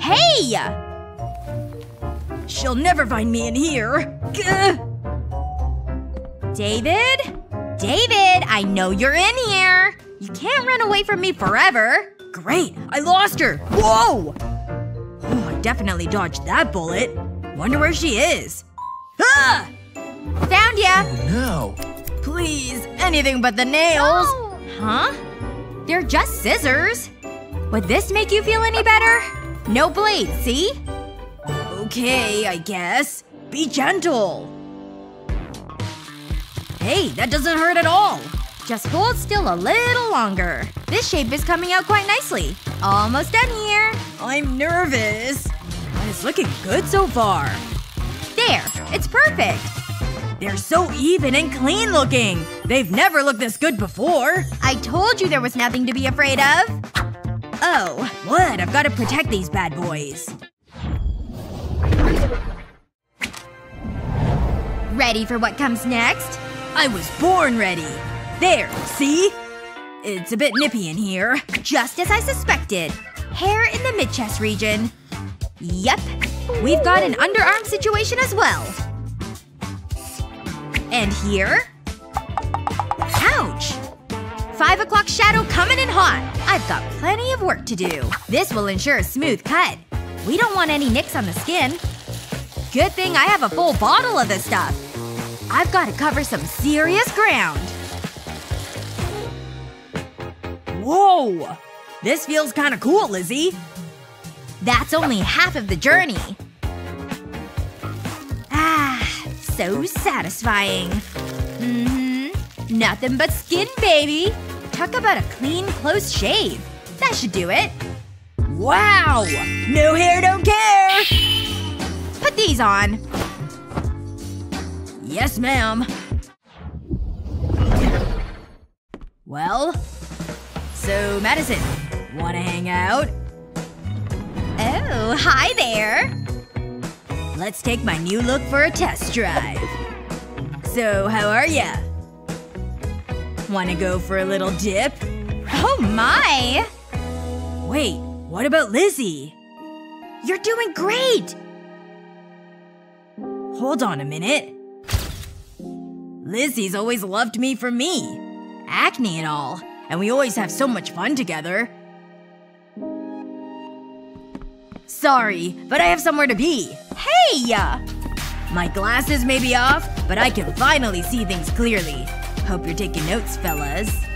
Hey! She'll never find me in here. Gah. David? David, I know you're in here! You can't run away from me forever! Great! I lost her! Whoa! Oh, I definitely dodged that bullet. Wonder where she is. Ah! Found ya! Oh, no. Please, anything but the nails. No. Huh? They're just scissors. Would this make you feel any better? No blades, see? Okay, I guess. Be gentle. Hey, that doesn't hurt at all. Just hold still a little longer. This shape is coming out quite nicely. Almost done here. I'm nervous. But it's looking good so far. There! It's perfect! They're so even and clean looking! They've never looked this good before! I told you there was nothing to be afraid of! Oh. What? I've got to protect these bad boys. Ready for what comes next? I was born ready! There, see? It's a bit nippy in here. Just as I suspected. Hair in the mid-chest region. Yep. We've got an underarm situation as well. And here? Ouch! 5 o'clock shadow coming in hot. I've got plenty of work to do. This will ensure a smooth cut. We don't want any nicks on the skin. Good thing I have a full bottle of this stuff. I've got to cover some serious ground. Whoa! This feels kinda cool, Lizzie. That's only half of the journey. Ah, so satisfying. Mm-hmm. Nothing but skin, baby. Talk about a clean, close shave. That should do it. Wow! No hair, don't care! Put these on. Yes, ma'am. Well? So, Madison, wanna hang out? Oh, hi there! Let's take my new look for a test drive. So, how are ya? Wanna go for a little dip? Oh my! Wait, what about Lizzie? You're doing great! Hold on a minute. Lizzie's always loved me for me. Acne and all. And we always have so much fun together. Sorry, but I have somewhere to be. Hey! My glasses may be off, but I can finally see things clearly. Hope you're taking notes, fellas.